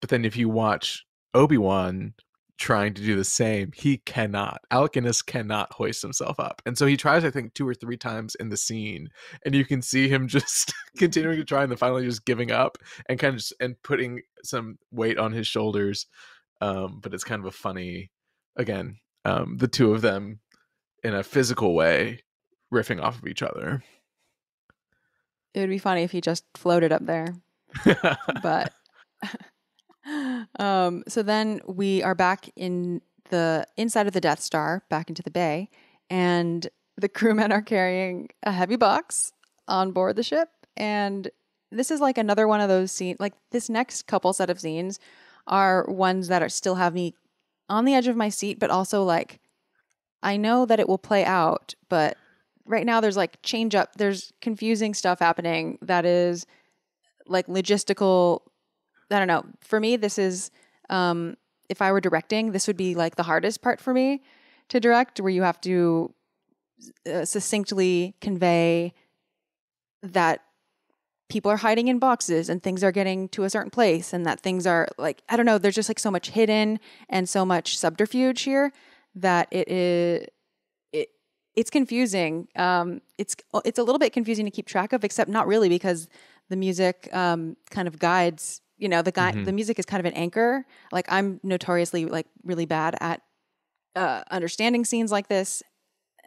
but then if you watch Obi-Wan trying to do the same, he cannot. Alec Guinness cannot hoist himself up. And so he tries, I think, 2 or 3 times in the scene, and you can see him just continuing to try and then finally just giving up and kind of just, and putting some weight on his shoulders. But it's kind of a funny, again, the two of them in a physical way riffing off of each other. It would be funny if he just floated up there. But so then we are back in the inside of the Death Star, back into the bay, and the crewmen are carrying a heavy box on board the ship. And this is like another one of those scenes, like this next couple set of scenes are ones that are still have me on the edge of my seat, but also like, I know that it will play out, but right now there's like change up. There's confusing stuff happening that is like logistical. I don't know. For me, this is, if I were directing, this would be like the hardest part for me to direct, where you have to succinctly convey that people are hiding in boxes and things are getting to a certain place, and that things are like, I don't know. There's just like so much hidden and so much subterfuge here that it is, it's confusing. It's a little bit confusing to keep track of, except not really, because the music kind of guides, you know, the music is kind of an anchor. Like, I'm notoriously like really bad at understanding scenes like this,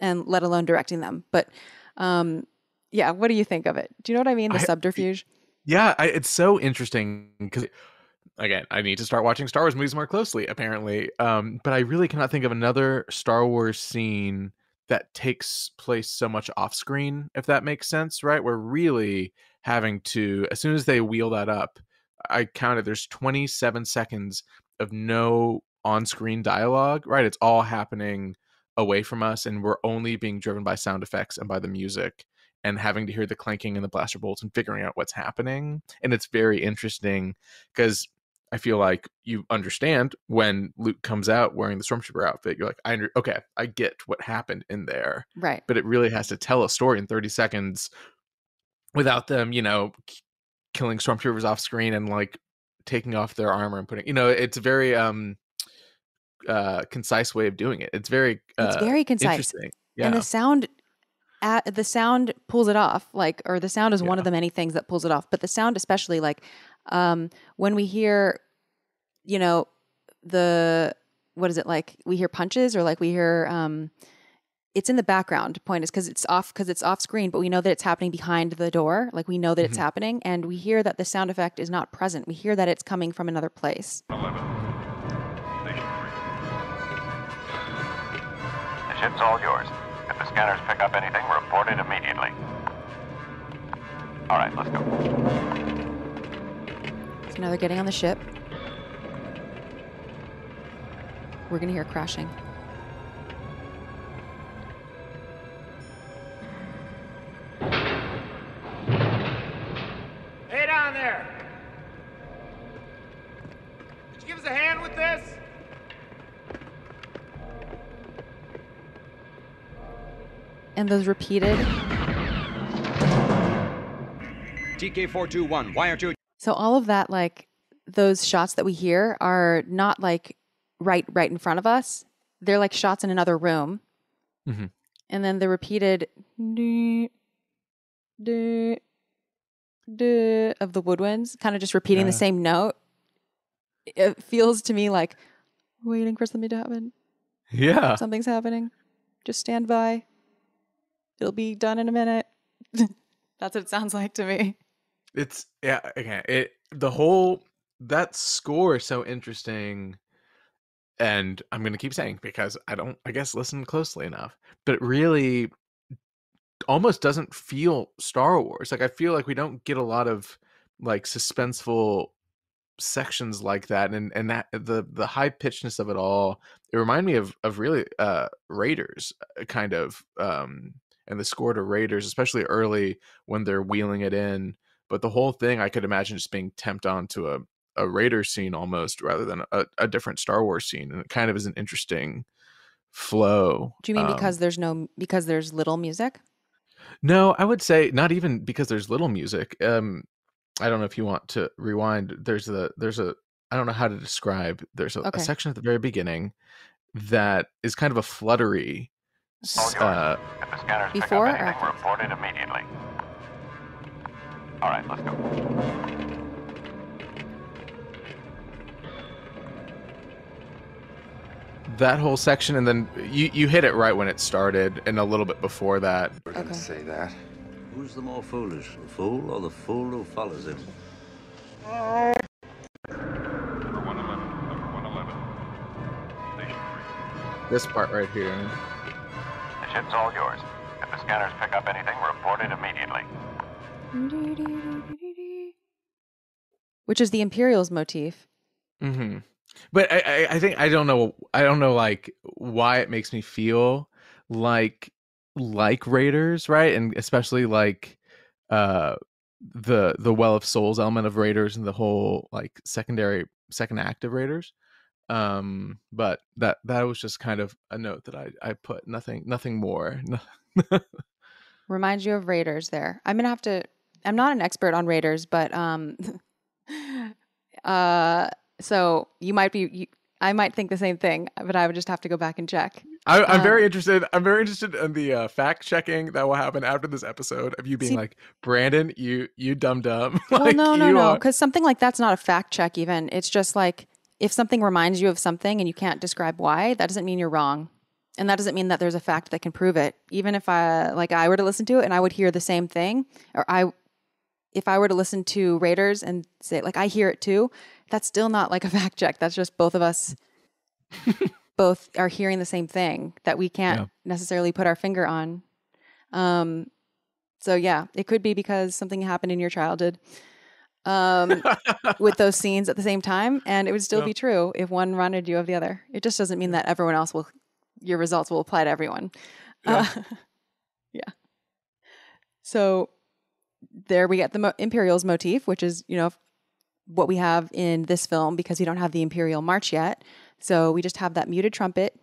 and let alone directing them. But yeah, what do you think of it? Do you know what I mean? The subterfuge. Yeah, it's so interesting because, again, I need to start watching Star Wars movies more closely, apparently. But I really cannot think of another Star Wars scene that takes place so much off screen, if that makes sense, right? We're really having to, as soon as they wheel that up, I counted, there's 27 seconds of no on-screen dialogue, right? It's all happening away from us, and we're only being driven by sound effects and by the music, and having to hear the clanking and the blaster bolts and figuring out what's happening. And it's very interesting because I feel like you understand when Luke comes out wearing the stormtrooper outfit, you're like, okay, I get what happened in there. Right. But it really has to tell a story in 30 seconds without them, you know, killing stormtroopers off screen and like taking off their armor and putting, you know, it's a very concise way of doing it. It's very concise. Interesting. Yeah. And the sound pulls it off, like, or the sound is one of the many things that pulls it off, but the sound especially, like, when we hear, you know, we hear punches, or like we hear, it's in the background. Point is because it's off screen, but we know that it's happening behind the door. Like, we know that it's happening, and we hear that the sound effect is not present. We hear that it's coming from another place. 11. Station 3. The ship's all yours. If the scanners pick up anything, report it immediately. All right, let's go. So now they're getting on the ship. We're going to hear crashing. down there? Could you give us a hand with this? And those repeated. TK421, why aren't you? So all of that, like those shots that we hear are not like right in front of us. They're like shots in another room. Mm-hmm. And then the repeated of the woodwinds, kind of just repeating the same note. It feels to me like waiting for something to happen. Yeah. Something's happening. Just stand by. It'll be done in a minute. That's what it sounds like to me. It's that score is so interesting, and I'm gonna keep saying because I guess listen closely enough, but it really almost doesn't feel Star Wars. Like I feel like we don't get a lot of like suspenseful sections like that, and that the high pitchedness of it all, it reminded me of really Raiders kind of and the score to Raiders, especially early when they're wheeling it in. But the whole thing, I could imagine just being temped onto a Raiders scene almost rather than a different Star Wars scene. And it kind of is an interesting flow. Do you mean because there's little music? No, I would say not even because there's little music. I don't know if you want to rewind. There's a I don't know how to describe. There's a section at the very beginning that is kind of a fluttery. If the scanners pick up anything, report it immediately. All right, let's go. That whole section, and then you hit it right when it started, and a little bit before that. We're gonna say that. Who's the more foolish, the fool or the fool who follows him? Number 111. Number 111. Station 3. This part right here. Ship's all yours. If the scanners pick up anything, report it immediately. Which is the Imperials motif. Mm-hmm. But I think I don't know like why it makes me feel like Raiders, right? And especially like the Well of Souls element of Raiders and the whole like second act of Raiders. But that was just kind of a note that I put, nothing more. Reminds you of Raiders there. I'm not an expert on Raiders, but, so I might think the same thing, but I would just have to go back and check. I'm very interested. I'm very interested in the fact checking that will happen after this episode of you being like, Brandon, you dumb dumb. Well, like, no. 'Cause something like that's not a fact check even. It's just like, if something reminds you of something and you can't describe why, that doesn't mean you're wrong. And that doesn't mean that there's a fact that can prove it. Even if I were to listen to it and I would hear the same thing, or if I were to listen to Raiders and say, like, I hear it too, that's still not like a fact check. That's just both of us both are hearing the same thing that we can't necessarily put our finger on. So yeah, it could be because something happened in your childhood with those scenes at the same time, and it would still be true if one reminded you of the other. It just doesn't mean that everyone else will, your results will apply to everyone. So there we get the Imperials motif, which is, you know, what we have in this film because we don't have the Imperial March yet. So we just have that muted trumpet.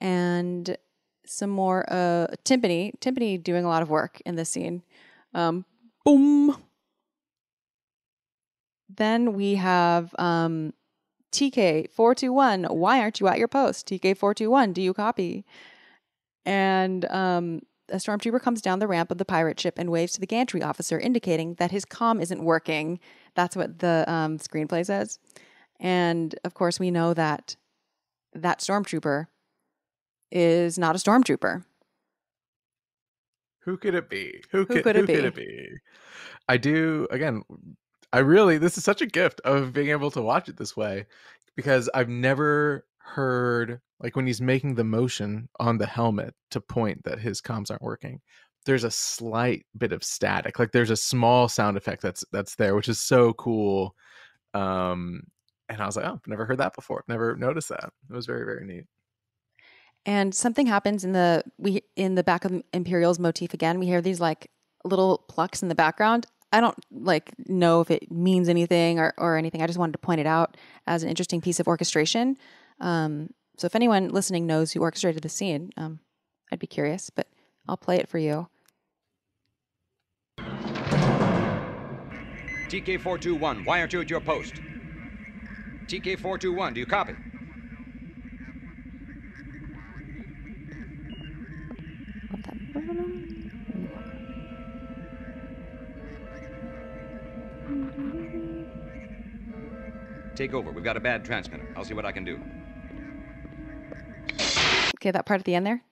And some more timpani doing a lot of work in this scene. Boom. Then we have TK421, why aren't you at your post? TK421, do you copy? And a stormtrooper comes down the ramp of the pirate ship and waves to the gantry officer, indicating that his comm isn't working. That's what the screenplay says. And of course we know that stormtrooper is not a stormtrooper. Who could it be? Who could it be? This is such a gift of being able to watch it this way, because I've never heard, like when he's making the motion on the helmet to point that his comms aren't working, there's a slight bit of static. Like there's a small sound effect that's there, which is so cool. And I was like, oh, I've never heard that before. Never noticed that. It was very, very neat. And something happens in the back of the Imperials motif again. We hear these like little plucks in the background. I don't know if it means anything or anything. I just wanted to point it out as an interesting piece of orchestration. So if anyone listening knows who orchestrated the scene, I'd be curious, but I'll play it for you. TK-421, wire two at your post. TK-421, do you copy? Take over. We've got a bad transmitter. I'll see what I can do. Okay, that part at the end there.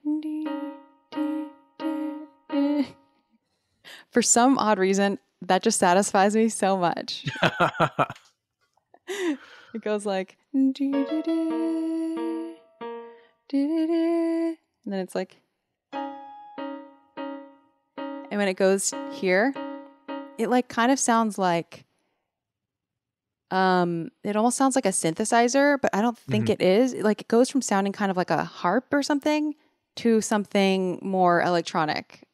For some odd reason, that just satisfies me so much. It goes like, and then it's like, and when it goes here, it like kind of sounds like, it almost sounds like a synthesizer, but I don't think it is. Like it goes from sounding kind of like a harp or something to something more electronic.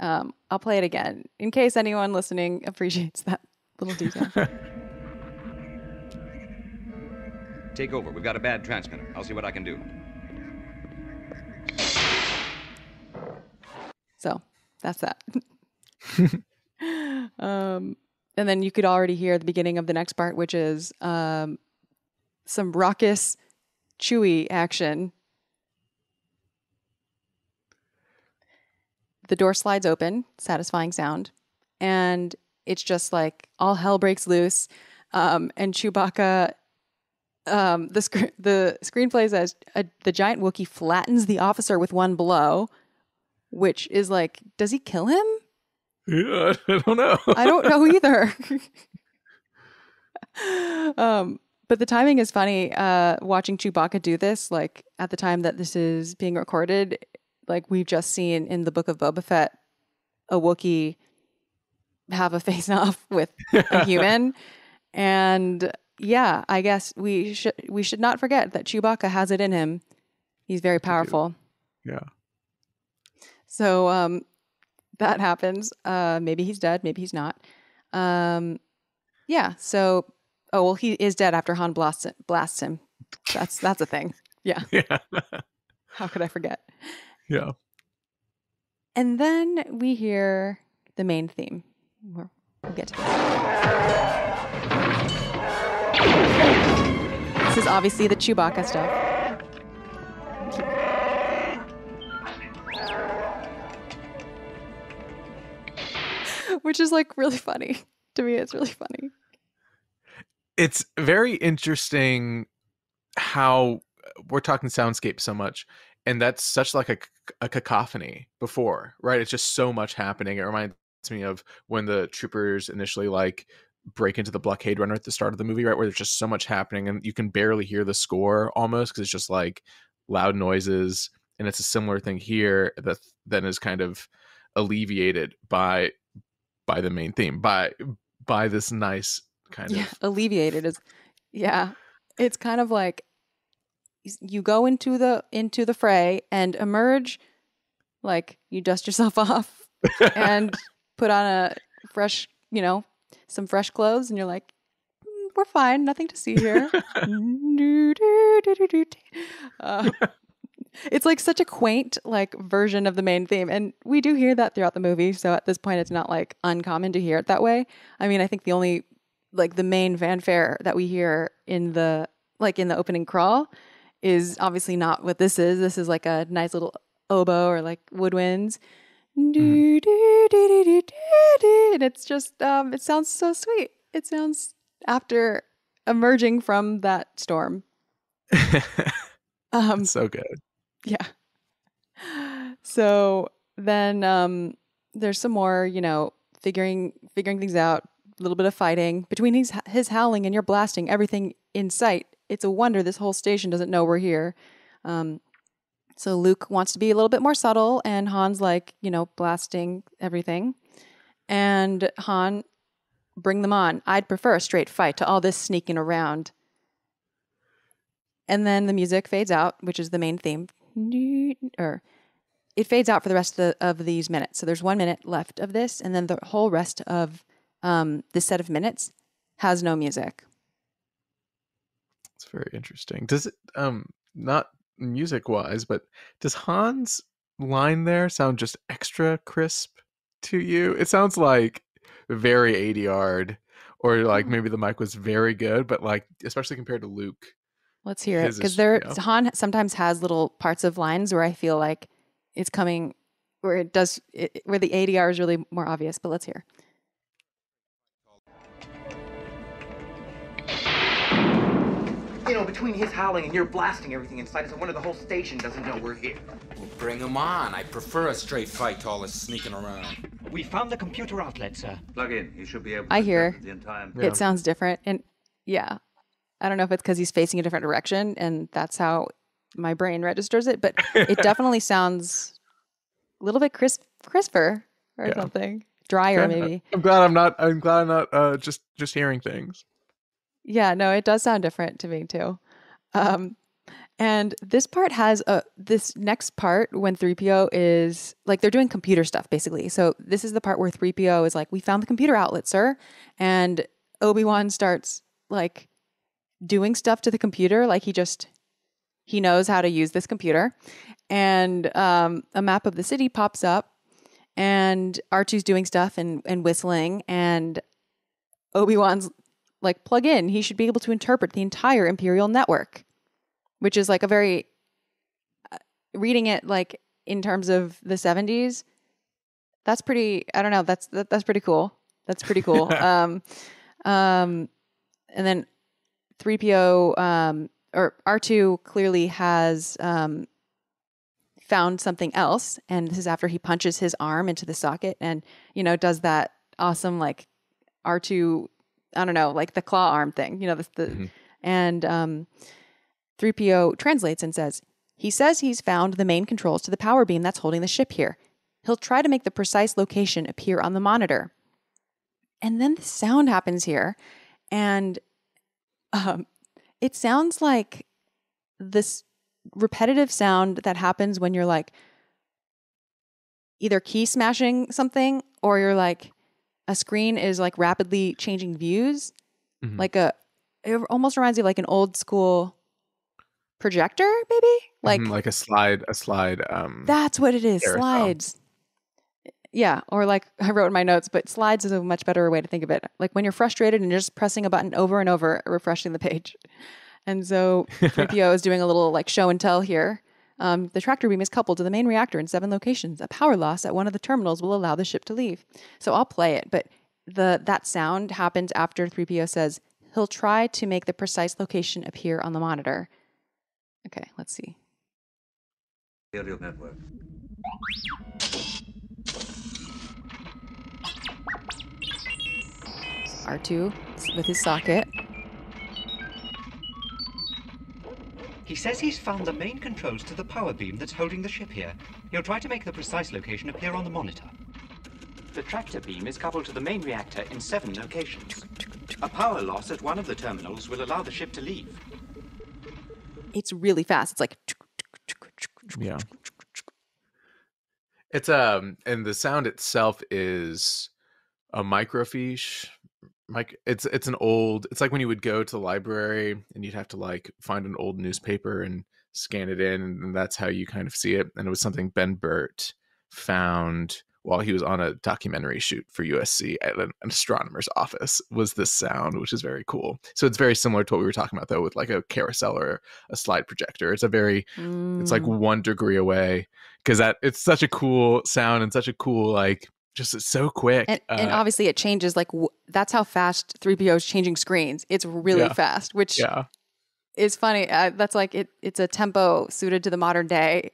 I'll play it again in case anyone listening appreciates that little detail. Take over. We've got a bad transmitter. I'll see what I can do. So that's that. And then you could already hear the beginning of the next part, which is some raucous Chewie action. The door slides open, satisfying sound, and it's just like all hell breaks loose. And Chewbacca, the screenplay says the giant Wookiee flattens the officer with one blow, which is like, does he kill him? Yeah, I don't know. I don't know either. But the timing is funny. Watching Chewbacca do this, like at the time that this is being recorded, like we've just seen in the Book of Boba Fett, a Wookiee have a face-off with a human. And yeah, I guess we should not forget that Chewbacca has it in him. He's very powerful. Yeah. So, that happens. Maybe he's dead. Maybe he's not. Yeah. So, oh well, he is dead after Han blasts him. That's a thing. Yeah. Yeah. How could I forget? Yeah. And then we hear the main theme. We'll get to that. This is obviously the Chewbacca stuff. Which is like really funny. To me, it's really funny. It's very interesting how we're talking soundscape so much. And that's such like a cacophony before, right? It's just so much happening. It reminds me of when the troopers initially like break into the blockade runner at the start of the movie, right? Where there's just so much happening and you can barely hear the score almost because it's just like loud noises. And it's a similar thing here that then is kind of alleviated by the main theme, by this nice kind of alleviated is, yeah, it's kind of like you go into the fray and emerge like you dust yourself off and put on a fresh, some fresh clothes, and you're like, we're fine, nothing to see here. It's like such a quaint like version of the main theme. And we do hear that throughout the movie. So at this point, it's not like uncommon to hear it that way. I mean, I think the only like the main fanfare that we hear in the opening crawl is obviously not what this is. This is like a nice little oboe or like woodwinds. And it's just, it sounds so sweet. It sounds after emerging from that storm. So good. Yeah. So then there's some more, figuring things out, a little bit of fighting. Between his howling and your blasting, everything in sight, it's a wonder this whole station doesn't know we're here. So Luke wants to be a little bit more subtle, and Han's like, blasting everything. And Han, bring them on. I'd prefer a straight fight to all this sneaking around. And then the music fades out, which is the main theme. it fades out for the rest of these minutes. So there's 1 minute left of this, and then the whole rest of this set of minutes has no music. It's very interesting. Does it not music wise, but does Han's line there sound just extra crisp to you? It sounds like very 80-yard, or like maybe the mic was very good, but like especially compared to Luke. Let's hear it, because there Han sometimes has little parts of lines where I feel like it's coming, where it does, where the ADR is really more obvious. But let's hear. You know, between his howling and your blasting everything inside us, I wonder the whole station doesn't know we're here. Well, bring him on. I prefer a straight fight to all this sneaking around. We found the computer outlet, sir. Plug in. You should be able to. I hear. In time. Yeah. It sounds different, and yeah. I don't know if it's because he's facing a different direction and that's how my brain registers it, but it definitely sounds a little bit crisper or something. Drier, maybe. I'm glad I'm not just hearing things. Yeah, no, it does sound different to me too. And this part has this next part when 3PO is like, they're doing computer stuff basically. So this is the part where 3PO is like, we found the computer outlet, sir. And Obi-Wan starts like doing stuff to the computer, like he knows how to use this computer, and a map of the city pops up, and R2's doing stuff and whistling, and Obi-Wan's like, plug in, he should be able to interpret the entire Imperial network, which is like a very reading it like in terms of the 70s, that's pretty, I don't know, that's pretty cool. That's pretty cool. And then 3PO or R2 clearly has found something else, and this is after he punches his arm into the socket and, you know, does that awesome like R2, I don't know, like the claw arm thing, you know, and 3PO translates and says, he says he's found the main controls to the power beam that's holding the ship here. He'll try to make the precise location appear on the monitor. And then the sound happens here, and it sounds like this repetitive sound that happens when you're like either key smashing something, or you're like a screen is like rapidly changing views. Mm-hmm. Like it almost reminds you of like an old school projector, maybe? Like mm-hmm, like a slide. That's what it is. Slides. Yeah, or like I wrote in my notes, but slides is a much better way to think of it. Like when you're frustrated and you're just pressing a button over and over, refreshing the page. And so 3PO is doing a little like show and tell here. The tractor beam is coupled to the main reactor in 7 locations. A power loss at one of the terminals will allow the ship to leave. So I'll play it, but that sound happens after 3PO says, he'll try to make the precise location appear on the monitor. Okay, let's see. Aerial network. R2 with his socket. He says he's found the main controls to the power beam that's holding the ship here. He'll try to make the precise location appear on the monitor. The tractor beam is coupled to the main reactor in 7 locations. A power loss at one of the terminals will allow the ship to leave. It's really fast. It's like... Yeah. It's and the sound itself is a microfiche. Like it's an old, it's like when you would go to the library and you'd have to like find an old newspaper and scan it in, and that's how you kind of see it. And it was something Ben Burtt found while he was on a documentary shoot for USC at an astronomer's office, was this sound, which is very cool. So it's very similar to what we were talking about though, with like a carousel or a slide projector. It's a very, it's like 1 degree away, because it's such a cool sound and such a cool, like, just it's so quick. And obviously it changes. Like that's how fast 3PO is changing screens. It's really fast, which is funny. That's like, it's a tempo suited to the modern day.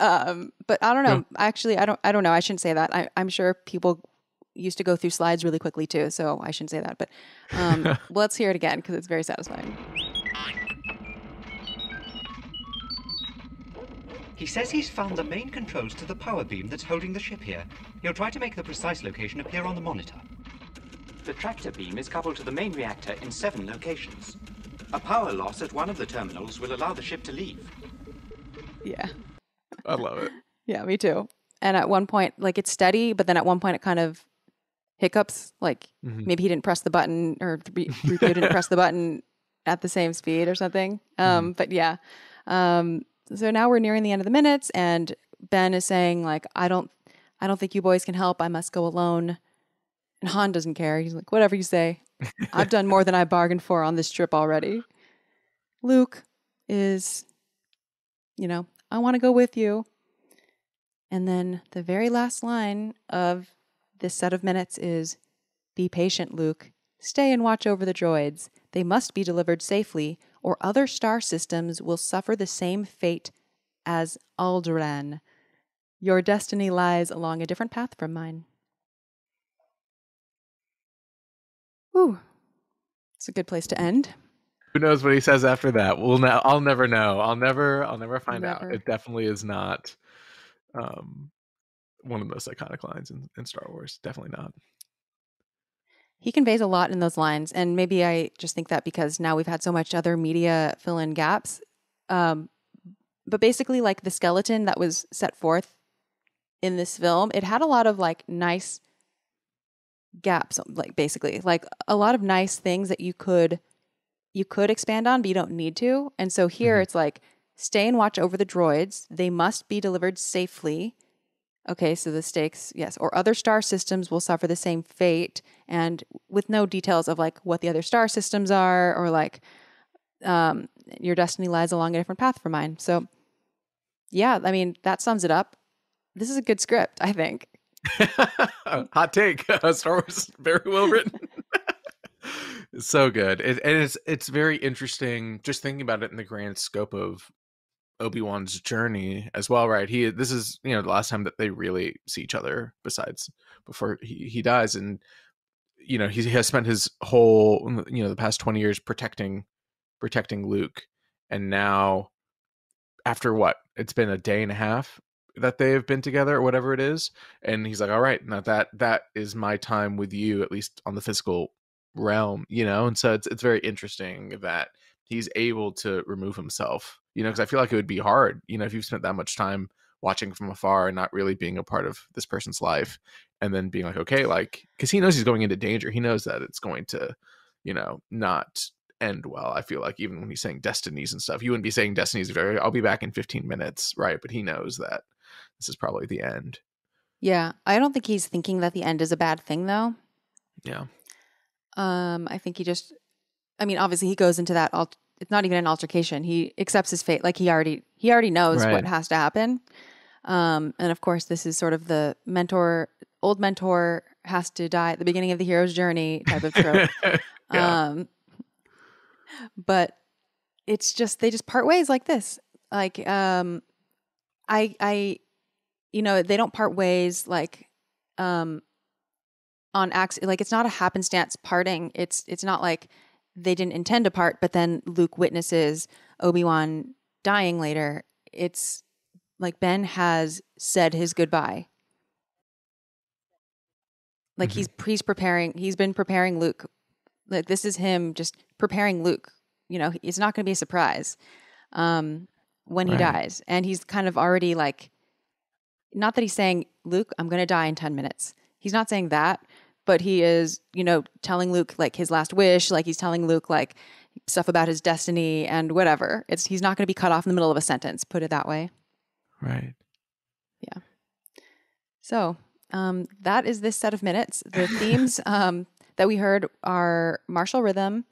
But I don't know. Actually, I don't know. I shouldn't say that. I'm sure people used to go through slides really quickly too. So I shouldn't say that, but let's hear it again, because it's very satisfying. He says he's found the main controls to the power beam that's holding the ship here. He'll try to make the precise location appear on the monitor. The tractor beam is coupled to the main reactor in 7 locations. A power loss at one of the terminals will allow the ship to leave. Yeah. I love it. Yeah, me too. And at one point, like, it's steady, but then at one point it kind of hiccups. Like, maybe he didn't press the button, or Riku didn't press the button at the same speed or something. But yeah. So now we're nearing the end of the minutes, and Ben is saying, like, I don't think you boys can help. I must go alone. And Han doesn't care. He's like, whatever you say. I've done more than I bargained for on this trip already. Luke is, you know, I want to go with you. And then the very last line of this set of minutes is, be patient, Luke. Stay and watch over the droids. They must be delivered safely, or other star systems will suffer the same fate as Alderaan. Your destiny lies along a different path from mine. Ooh, it's a good place to end. Who knows what he says after that? Well, now I'll never know. I'll never find out. It definitely is not one of the most iconic lines in Star Wars. Definitely not. He conveys a lot in those lines, and maybe I just think that because now we've had so much other media fill in gaps. But basically, like, the skeleton that was set forth in this film, it had a lot of, like, nice gaps, like, basically, like, a lot of nice things that you could expand on, but you don't need to. And so here it's like, stay and watch over the droids. They must be delivered safely. Okay, so the stakes, yes, or other star systems will suffer the same fate, and with no details of, like, what the other star systems are, or, like, your destiny lies along a different path from mine. So, yeah, I mean, that sums it up. This is a good script, I think. Hot take. Star Wars, very well written. It's so good. And it's very interesting just thinking about it in the grand scope of Obi-Wan's journey as well, right? This is, you know, the last time that they really see each other besides before he dies. And, you know, he has spent his whole, you know, the past 20 years protecting Luke. And now, after what? It's been a day and a half that they have been together, or whatever it is. And he's like, all right, now that is my time with you, at least on the physical realm, you know? And so it's very interesting that he's able to remove himself, you know, because I feel like it would be hard, you know, if you've spent that much time watching from afar and not really being a part of this person's life, and then being like, okay, like, because he knows he's going into danger. He knows that it's going to, you know, not end well. I feel like even when he's saying destinies and stuff, you wouldn't be saying destinies very, I'll be back in 15 minutes, right? But he knows that this is probably the end. Yeah. I don't think he's thinking that the end is a bad thing, though. Yeah. I think he just, I mean, obviously he goes into that, it's not even an altercation. He accepts his fate. Like, he already knows what has to happen. And of course, this is sort of the old mentor has to die at the beginning of the hero's journey type of trope. Yeah. But it's just, they just part ways like this. Like, I, you know, they don't part ways like, on accident. Like, it's not a happenstance parting. It's not like they didn't intend to part, but then Luke witnesses Obi-Wan dying later. It's like Ben has said his goodbye. Like, he's preparing. He's been preparing Luke. Like, this is him just preparing Luke. You know, it's not going to be a surprise. When he dies. And he's kind of already, like, not that he's saying, Luke, I'm going to die in 10 minutes. He's not saying that, but he is, you know, telling Luke, like, his last wish. Like, he's telling Luke, like, stuff about his destiny and whatever. He's not going to be cut off in the middle of a sentence, put it that way. Right. Yeah. So that is this set of minutes. The themes that we heard are martial rhythm,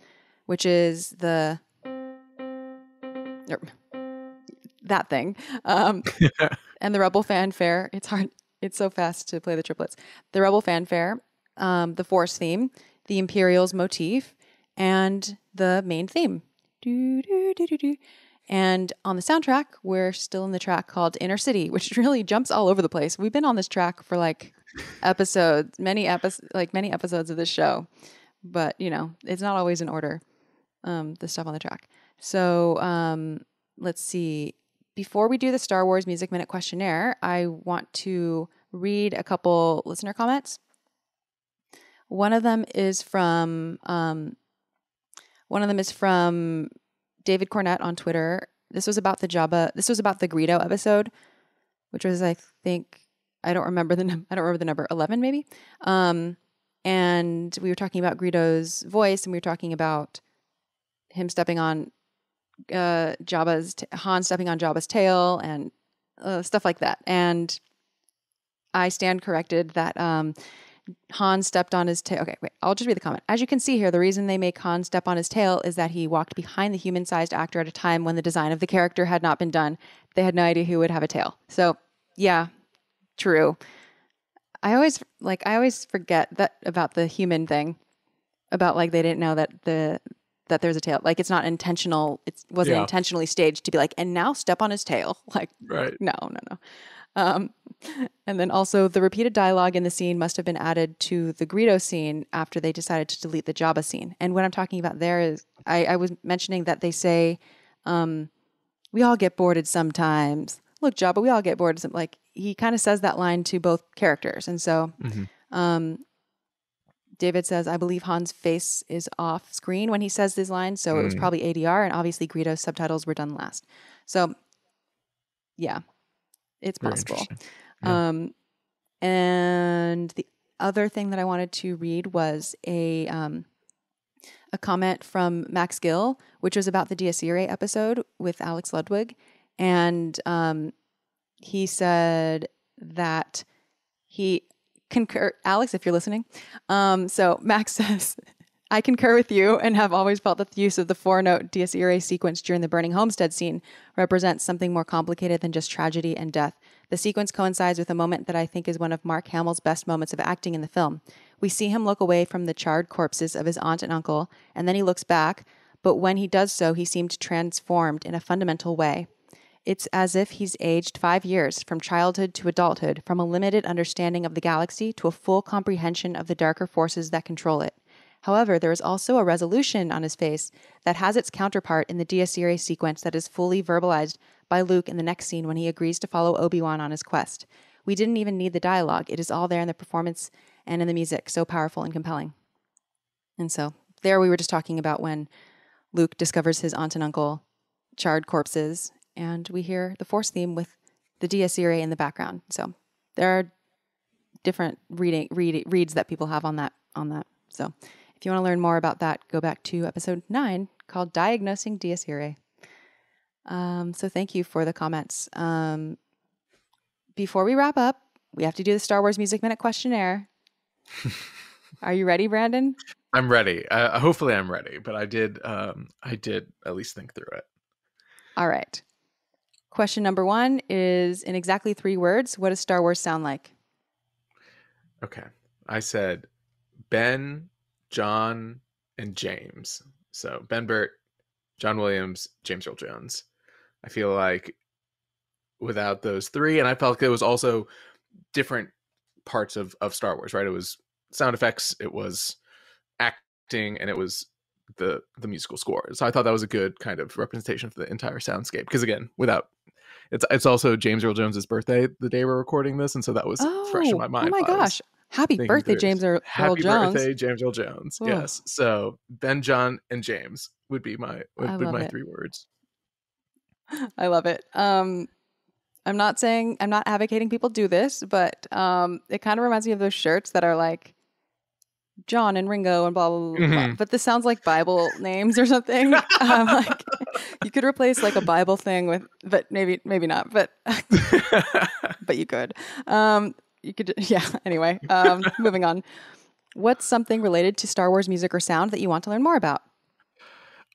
which is the... that thing, and the Rebel Fanfare. It's hard. It's so fast to play the triplets. The Rebel Fanfare, the Force theme, the Imperials motif, and the main theme. Doo, doo, doo, doo, doo. And on the soundtrack, we're still in the track called Inner City, which really jumps all over the place. We've been on this track for like episodes, many episodes of this show, but you know, it's not always in order. The stuff on the track. So, let's see. Before we do the Star Wars Music Minute questionnaire, I want to read a couple listener comments. One of them is from David Cornett on Twitter. This was about the Greedo episode. which was, I think, I don't remember the number, 11 maybe. And we were talking about Greedo's voice, and we were talking about him stepping on Han stepping on Jabba's tail and stuff like that. And I stand corrected that Han stepped on his tail. Okay, wait, I'll just read the comment. As you can see here, the reason they make Han step on his tail is that he walked behind the human-sized actor at a time when the design of the character had not been done. They had no idea who would have a tail. So, yeah, true. I always forget that about the human thing, about like they didn't know that there's a tail. Like it's not intentional. It wasn't intentionally staged to be like, and now step on his tail. Like, right. No. And then also the repeated dialogue in the scene must have been added to the Greedo scene after they decided to delete the Jabba scene. And what I'm talking about there is I was mentioning that they say, we all get bored sometimes. Look, Jabba, we all get bored. Like he kind of says that line to both characters. And so, David says, I believe Han's face is off screen when he says these lines. So it was probably ADR, and obviously Greedo's subtitles were done last. So yeah, it's possible. Yeah. And the other thing that I wanted to read was a comment from Max Gill, which was about the Dies Irae episode with Alex Ludwig. And he said that he concur, Alex, if you're listening. So Max says, I concur with you and have always felt that the use of the 4-note Dies Irae sequence during the burning homestead scene represents something more complicated than just tragedy and death. The sequence coincides with a moment that I think is one of Mark Hamill's best moments of acting in the film. We see him look away from the charred corpses of his aunt and uncle, and then he looks back, but when he does so, he seemed transformed in a fundamental way. It's as if he's aged 5 years, from childhood to adulthood, from a limited understanding of the galaxy to a full comprehension of the darker forces that control it. However, there is also a resolution on his face that has its counterpart in the Dies Irae sequence that is fully verbalized by Luke in the next scene when he agrees to follow Obi-Wan on his quest. We didn't even need the dialogue. It is all there in the performance and in the music, so powerful and compelling. And so there we were just talking about when Luke discovers his aunt and uncle, charred corpses, and we hear the Force theme with the Dies Irae in the background. So there are different reads that people have on that. So if you want to learn more about that, go back to episode 9 called Diagnosing Dies Irae. So thank you for the comments. Before we wrap up, we have to do the Star Wars Music Minute questionnaire. Are you ready, Brandon? I'm ready. Hopefully I'm ready, but I did at least think through it. All right. Question number 1 is, in exactly 3 words, what does Star Wars sound like? Okay. I said Ben, John, and James. So Ben Burtt, John Williams, James Earl Jones. I feel like without those 3, and I felt like it was also different parts of Star Wars, right? It was sound effects, it was acting, and it was the musical score. So I thought that was a good kind of representation of the entire soundscape, because again, without it's also James Earl Jones's birthday the day we're recording this, and so that was fresh in my mind. Oh my gosh, happy birthday, James Earl Jones. Happy birthday, James Earl Jones. Ooh. Yes, so Ben, John, and James would be my 3 words. I love it. I'm not advocating people do this, but it kind of reminds me of those shirts that are like John and Ringo and blah, blah, blah, blah. But this sounds like Bible names or something. Like you could replace like a Bible thing with, but maybe not, but, but you could, Anyway, moving on. What's something related to Star Wars music or sound that you want to learn more about?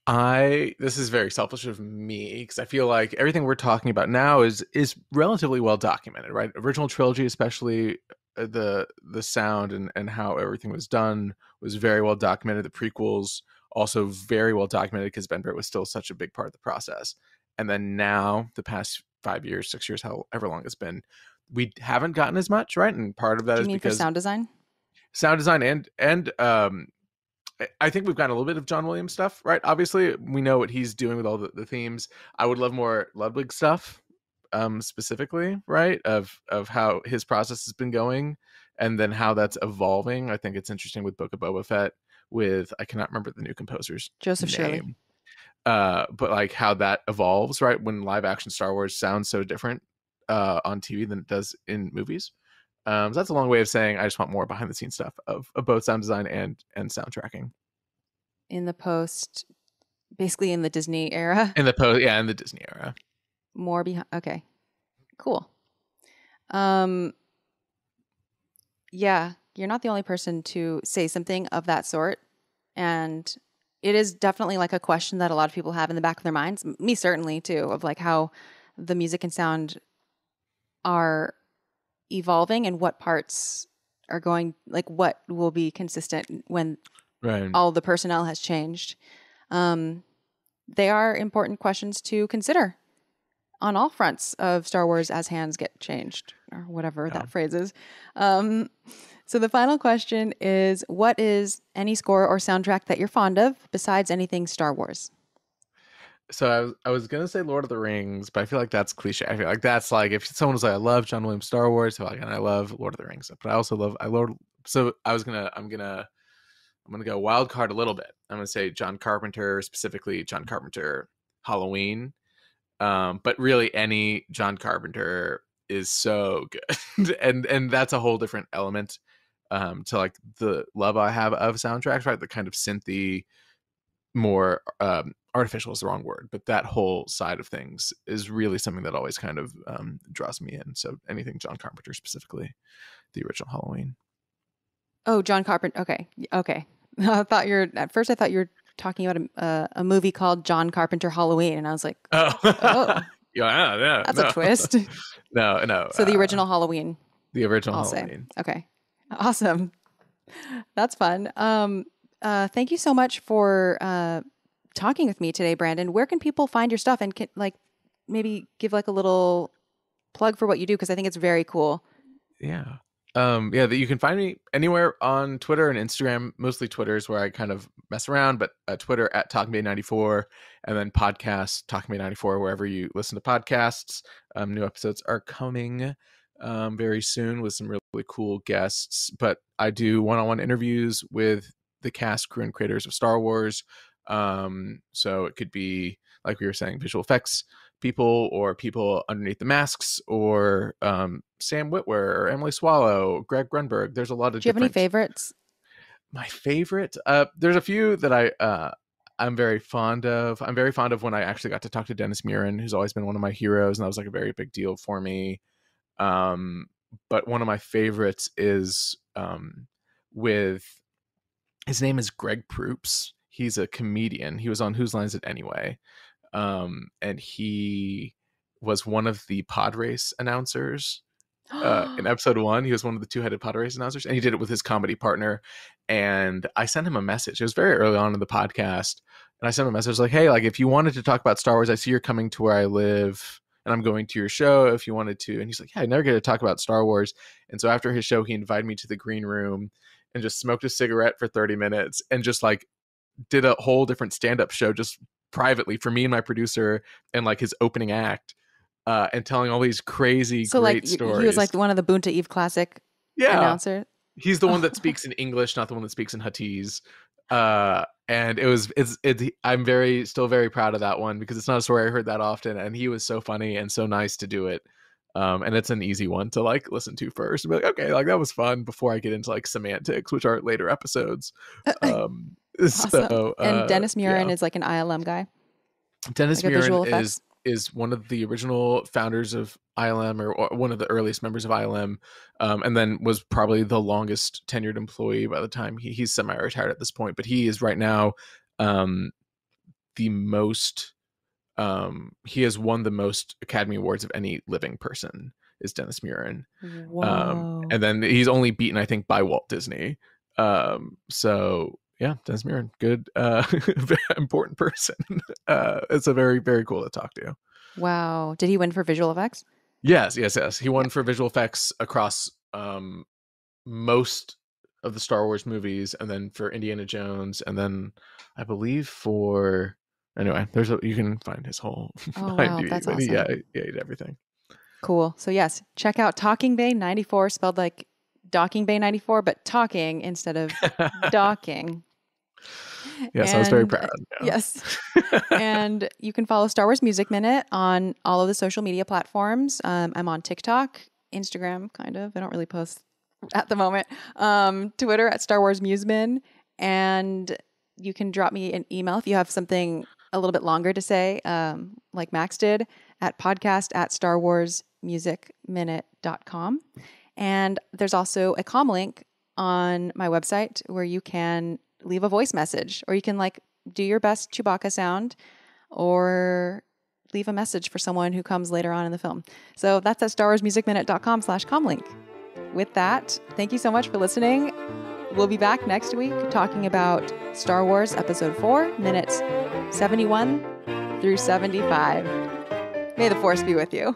This is very selfish of me, because I feel like everything we're talking about now is relatively well documented, right? Original trilogy, especially the sound and how everything was done, was very well documented. The prequels also very well documented, because Ben Burtt was still such a big part of the process. And then now, the past 5 years, 6 years, however long it's been, we haven't gotten as much, right? And part of that is because sound design and I think we've gotten a little bit of John Williams stuff, right? Obviously, we know what he's doing with all the themes. I would love more Ludwig stuff, specifically, right? Of how his process has been going, and then how that's evolving. I think it's interesting with Book of Boba Fett, with I cannot remember the new composer's Joseph Shirley, but like how that evolves, right? When live action Star Wars sounds so different on TV than it does in movies. So that's a long way of saying I just want more behind the scenes stuff of both sound design and soundtracking. In the post, basically in the Disney era. In the post, yeah, in the Disney era. More behind. Okay, cool. Yeah, you're not the only person to say something of that sort, and it is definitely like a question that a lot of people have in the back of their minds. Me certainly too, of like how the music and sound are evolving and what parts are going, like what will be consistent when right. all the personnel has changed. They are important questions to consider on all fronts of Star Wars as hands get changed, or whatever yeah. that phrase is. So the final question is, what is any score or soundtrack that you're fond of besides anything Star Wars? So I was going to say Lord of the Rings, but I feel like that's cliche. I feel like that's like, if someone was like, I love John Williams Star Wars, like, and I love Lord of the Rings, but I also love, I'm going to go wild card a little bit. I'm going to say John Carpenter, specifically John Carpenter Halloween. But really any John Carpenter is so good. and that's a whole different element to like the love I have of soundtracks, right? The kind of synthy, more artificial is the wrong word, but that whole side of things is really something that always kind of draws me in. So anything John Carpenter, specifically the original Halloween. Oh, John Carpenter. Okay. I thought you were talking about a movie called John Carpenter Halloween, and I was like, oh. yeah, that's a twist. No. So the original Halloween. The original Halloween. Okay, awesome. That's fun. Thank you so much for talking with me today, Brandon. Where can people find your stuff, and can, like, maybe give like a little plug for what you do, because I think it's very cool. Yeah. That you can find me anywhere on Twitter and Instagram. Mostly Twitter is where I kind of mess around, but Twitter at Talking Bay 94, and then podcast Talking Bay 94 wherever you listen to podcasts. New episodes are coming very soon with some really cool guests. But I do one-on-one interviews with the cast, crew, and creators of Star Wars. So it could be, like we were saying, visual effects people, or people underneath the masks, or Sam Witwer, or Emily Swallow, Greg Grunberg. There's a lot of. Do you have any favorites? My favorite, there's a few that I'm very fond of. I'm very fond of when I actually got to talk to Dennis Muren, who's always been one of my heroes, and that was like a very big deal for me. But one of my favorites is with, his name is Greg Proops. He's a comedian. He was on Whose Line Is It Anyway? And he was one of the pod race announcers in episode 1. He was one of the two-headed pod race announcers, and he did it with his comedy partner. And I sent him a message. It was very early on in the podcast, and I sent him a message like, hey, like, if you wanted to talk about Star Wars, I see you're coming to where I live, and I'm going to your show if you wanted to. And he's like, yeah, I never get to talk about Star Wars. And so after his show, he invited me to the green room and just smoked a cigarette for 30 minutes and just like did a whole different stand-up show just privately for me and my producer, and like his opening act, and telling all these crazy great stories. He was like one of the Boonta Eve classic announcers. He's the one that speaks in English, not the one that speaks in Huttese. And I'm still very proud of that one, because it's not a story I heard that often, and he was so funny and so nice to do it. And it's an easy one to like listen to first and be like, okay, like that was fun, before I get into like semantics, which are later episodes. Awesome. So, and Dennis Muren is like an ILM guy. Dennis like Muren is one of the original founders of ILM, or one of the earliest members of ILM, and then was probably the longest tenured employee by the time he's semi-retired at this point. But he is right now the most, he has won the most Academy Awards of any living person, is Dennis Muren. And then he's only beaten, I think, by Walt Disney. So... yeah, Dennis Muren, good, important person. It's a very, very cool to talk to. Wow. Did he win for visual effects? Yes. He won for visual effects across most of the Star Wars movies, and then for Indiana Jones, and then I believe for... anyway, you can find his whole... Oh, wow, that's awesome. Yeah, he did everything. Cool. So yes, check out Talking Bay 94, spelled like Docking Bay 94, but talking instead of docking. Yes, I was very proud. Yeah. Yes. And you can follow Star Wars Music Minute on all of the social media platforms. I'm on TikTok, Instagram, kind of. I don't really post at the moment. Twitter at Star Wars Musemin. And you can drop me an email if you have something a little bit longer to say, like Max did, at podcast@starwarsmusicminute.com. And there's also a comm link on my website where you can leave a voice message, or you can like do your best Chewbacca sound or leave a message for someone who comes later on in the film. So that's at starwarsmusicminute.com/comlink. With that, thank you so much for listening. We'll be back next week talking about Star Wars Episode 4, minutes 71 through 75. May the Force be with you.